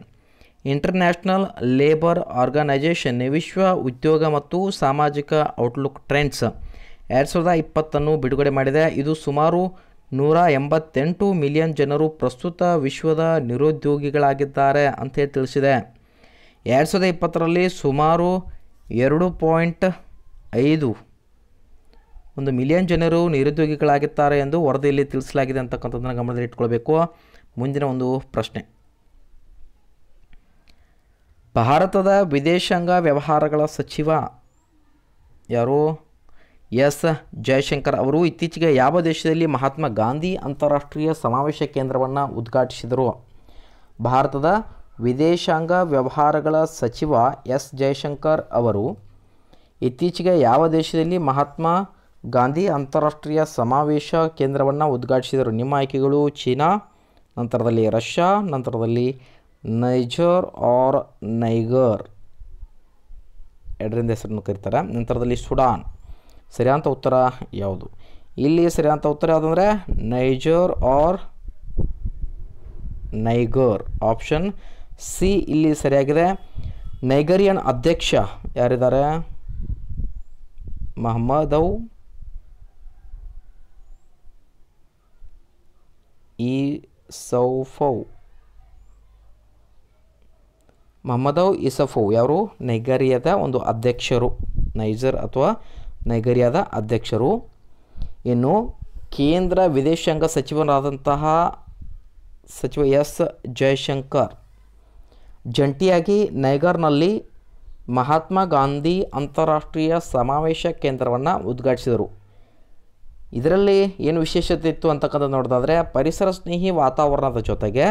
International labour organisation ವಿಶ್ವ ಉದ್ಯೋಗ ಮತ್ತು ಸಾಮಾಜಿಕ ಔಟ್ಲುಕ್ ಟ್ರೆಂಡ್ಸ್ 2020 ಬಿಡುಗಡೆ ಮಾಡಿದೆ. ಇದು ಸುಮಾರು 188 ಮಿಲಿಯನ್ ಜನರು ಪ್ರಸ್ತುತ ವಿಶ್ವದ ನಿರುದ್ಯೋಗಿಗಳಾಗಿದ್ದಾರೆ ಅಂತೇಳಿ ತಿಳಿಸಿದೆ. 2020ರಲ್ಲಿ ಸುಮಾರು 2.5 ಮಿಲಿಯನ್ ಜನರು ನಿರುದ್ಯೋಗಿಗಳಾಗಿದ್ದಾರೆ ಎಂದು ವರದಿಯಲ್ಲಿ ತಿಳಿಸಲಾಗಿದೆ ಅಂತಕ್ಕಂಥದ್ದನ್ನು ಗಮನದಲ್ಲಿ ಇಟ್ಕೊಳ್ಬೇಕು. ಮುಂದಿನ ಒಂದು ಪ್ರಶ್ನೆ, ಭಾರತದ ವಿದೇಶಾಂಗ ವ್ಯವಹಾರಗಳ ಸಚಿವ ಯಾರು? S. ಜಯಶಂಕರ್ ಅವರು ಇತ್ತೀಚೆಗೆ ಯಾವ ದೇಶದಲ್ಲಿ ಮಹಾತ್ಮ ಗಾಂಧಿ ಅಂತಾರಾಷ್ಟ್ರೀಯ ಸಮಾವೇಶ ಕೇಂದ್ರವನ್ನು ಉದ್ಘಾಟಿಸಿದರು? ಭಾರತದ ವಿದೇಶಾಂಗ ವ್ಯವಹಾರಗಳ ಸಚಿವ S. ಜಯಶಂಕರ್ ಅವರು ಇತ್ತೀಚೆಗೆ ಯಾವ ದೇಶದಲ್ಲಿ ಮಹಾತ್ಮ ಗಾಂಧಿ ಅಂತಾರಾಷ್ಟ್ರೀಯ ಸಮಾವೇಶ ಕೇಂದ್ರವನ್ನು ಉದ್ಘಾಟಿಸಿದರು? ನಿಮ್ಮ ಆಯ್ಕೆಗಳು ಚೀನಾ, ನಂತರದಲ್ಲಿ ರಷ್ಯಾ, ನಂತರದಲ್ಲಿ ನೈಜರ್ ಎರಡರಿಂದ ಹೆಸರನ್ನು ಕರೀತಾರೆ, ನಂತರದಲ್ಲಿ ಸುಡಾನ್. ಸರಿಯಾದ ಉತ್ತರ ಯಾವುದು? ಇಲ್ಲಿ ಸರಿಯಾದ ಉತ್ತರ ಯಾವುದಂದರೆ ನೈಜರ್ ಆಪ್ಷನ್ ಸಿ ಇಲ್ಲಿ ಸರಿಯಾಗಿದೆ. ನೈಜರಿಯನ್ ಅಧ್ಯಕ್ಷ ಯಾರಿದ್ದಾರೆ? ಮೊಹಮ್ಮದವ್ ಇಸಫೌ ಯಾರು? ನೈಜರಿಯಾದ ಒಂದು ಅಧ್ಯಕ್ಷರು, ನೈಜರ್ ಅಥವಾ ನೈಜರಿಯಾದ ಅಧ್ಯಕ್ಷರು. ಇನ್ನು ಕೇಂದ್ರ ವಿದೇಶಾಂಗ ಸಚಿವರಾದಂತಹ ಸಚಿವ S. ಜಯಶಂಕರ್ ಜಂಟಿಯಾಗಿ ನೈಜರ್ನಲ್ಲಿ ಮಹಾತ್ಮ ಗಾಂಧಿ ಅಂತಾರಾಷ್ಟ್ರೀಯ ಸಮಾವೇಶ ಕೇಂದ್ರವನ್ನು ಉದ್ಘಾಟಿಸಿದರು. ಇದರಲ್ಲಿ ಏನು ವಿಶೇಷತೆ ಇತ್ತು ಅಂತಕ್ಕಂಥ ನೋಡೋದಾದರೆ ಪರಿಸರ ಸ್ನೇಹಿ ವಾತಾವರಣದ ಜೊತೆಗೆ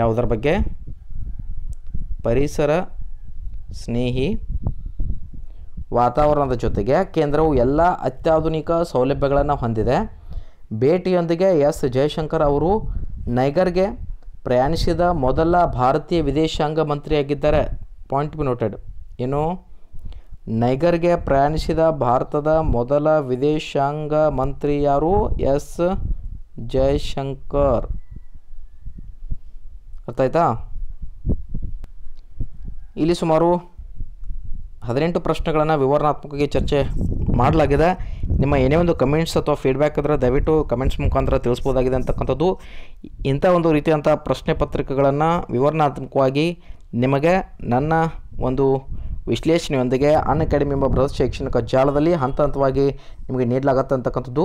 ಯಾವುದರ ಬಗ್ಗೆ? ಪರಿಸರ ಸ್ನೇಹಿ ವಾತಾವರಣದ ಜೊತೆಗೆ ಕೇಂದ್ರವು ಎಲ್ಲ ಅತ್ಯಾಧುನಿಕ ಸೌಲಭ್ಯಗಳನ್ನು ಹೊಂದಿದೆ. ಭೇಟಿಯೊಂದಿಗೆ S. ಜಯಶಂಕರ್ ಅವರು ನೈಜರ್ಗೆ ಪ್ರಯಾಣಿಸಿದ ಮೊದಲ ಭಾರತೀಯ ವಿದೇಶಾಂಗ ಮಂತ್ರಿಯಾಗಿದ್ದಾರೆ. Point be noted. ಏನು ನೈಜರ್ಗೆ ಪ್ರಯಾಣಿಸಿದ ಭಾರತದ ಮೊದಲ ವಿದೇಶಾಂಗ ಮಂತ್ರಿ ಯಾರು? S. ಜಯಶಂಕರ್ ಅರ್ಥ ಆಯ್ತಾ? ಇಲ್ಲಿ ಸುಮಾರು 18 ಪ್ರಶ್ನೆಗಳನ್ನು ವಿವರಣಾತ್ಮಕವಾಗಿ ಚರ್ಚೆ ಮಾಡಲಾಗಿದೆ. ನಿಮ್ಮ ಏನೇ ಒಂದು ಕಮೆಂಟ್ಸ್ ಅಥವಾ ಫೀಡ್ಬ್ಯಾಕ್ ಇದ್ದರೆ ದಯವಿಟ್ಟು ಕಮೆಂಟ್ಸ್ ಮುಖಾಂತರ ತಿಳಿಸ್ಬೋದಾಗಿದೆ ಅಂತಕ್ಕಂಥದ್ದು. ಇಂಥ ಒಂದು ರೀತಿಯಂಥ ಪ್ರಶ್ನೆ ಪತ್ರಿಕೆಗಳನ್ನು ವಿವರಣಾತ್ಮಕವಾಗಿ ನಿಮಗೆ ನನ್ನ ಒಂದು ವಿಶ್ಲೇಷಣೆಯೊಂದಿಗೆ ಅನ್ಅಕಾಡೆಮಿ ಎಂಬ ಬೃಹತ್ ಶೈಕ್ಷಣಿಕ ಜಾಲದಲ್ಲಿ ಹಂತ ಹಂತವಾಗಿ ನಿಮಗೆ ನೀಡಲಾಗತ್ತೆ ಅಂತಕ್ಕಂಥದ್ದು.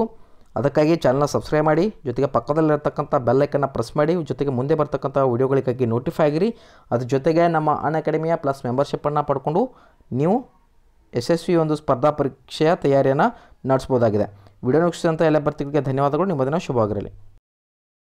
ಅದಕ್ಕಾಗಿ ಚಾನಲ್ನ ಸಬ್ಸ್ಕ್ರೈಬ್ ಮಾಡಿ, ಜೊತೆಗೆ ಪಕ್ಕದಲ್ಲಿರತಕ್ಕಂಥ ಬೆಲ್ ಐಕನ್ನ ಪ್ರೆಸ್ ಮಾಡಿ, ಜೊತೆಗೆ ಮುಂದೆ ಬರ್ತಕ್ಕಂಥ ವೀಡಿಯೋಗಳಿಗಾಗಿ ನೋಟಿಫೈ ಆಗಿರಿ. ಅದ್ರ ಜೊತೆಗೆ ನಮ್ಮ ಅನ್ಅಕಾಡೆಮಿಯ ಪ್ಲಸ್ ಮೆಂಬರ್ಶಿಪ್ಪನ್ನು ಪಡ್ಕೊಂಡು ನೀವು ಯಶಸ್ವಿ ಒಂದು ಸ್ಪರ್ಧಾ ಪರೀಕ್ಷೆಯ ತಯಾರಿಯನ್ನು ನಡೆಸ್ಬೋದಾಗಿದೆ. ವಿಡಿಯೋ ನೋಡಿದಂಥ ಎಲ್ಲ ಬರ್ತಿಗಳಿಗೆ ಧನ್ಯವಾದಗಳು. ನಿಮ್ಮ ದಿನ ಶುಭವಾಗಿರಲಿ.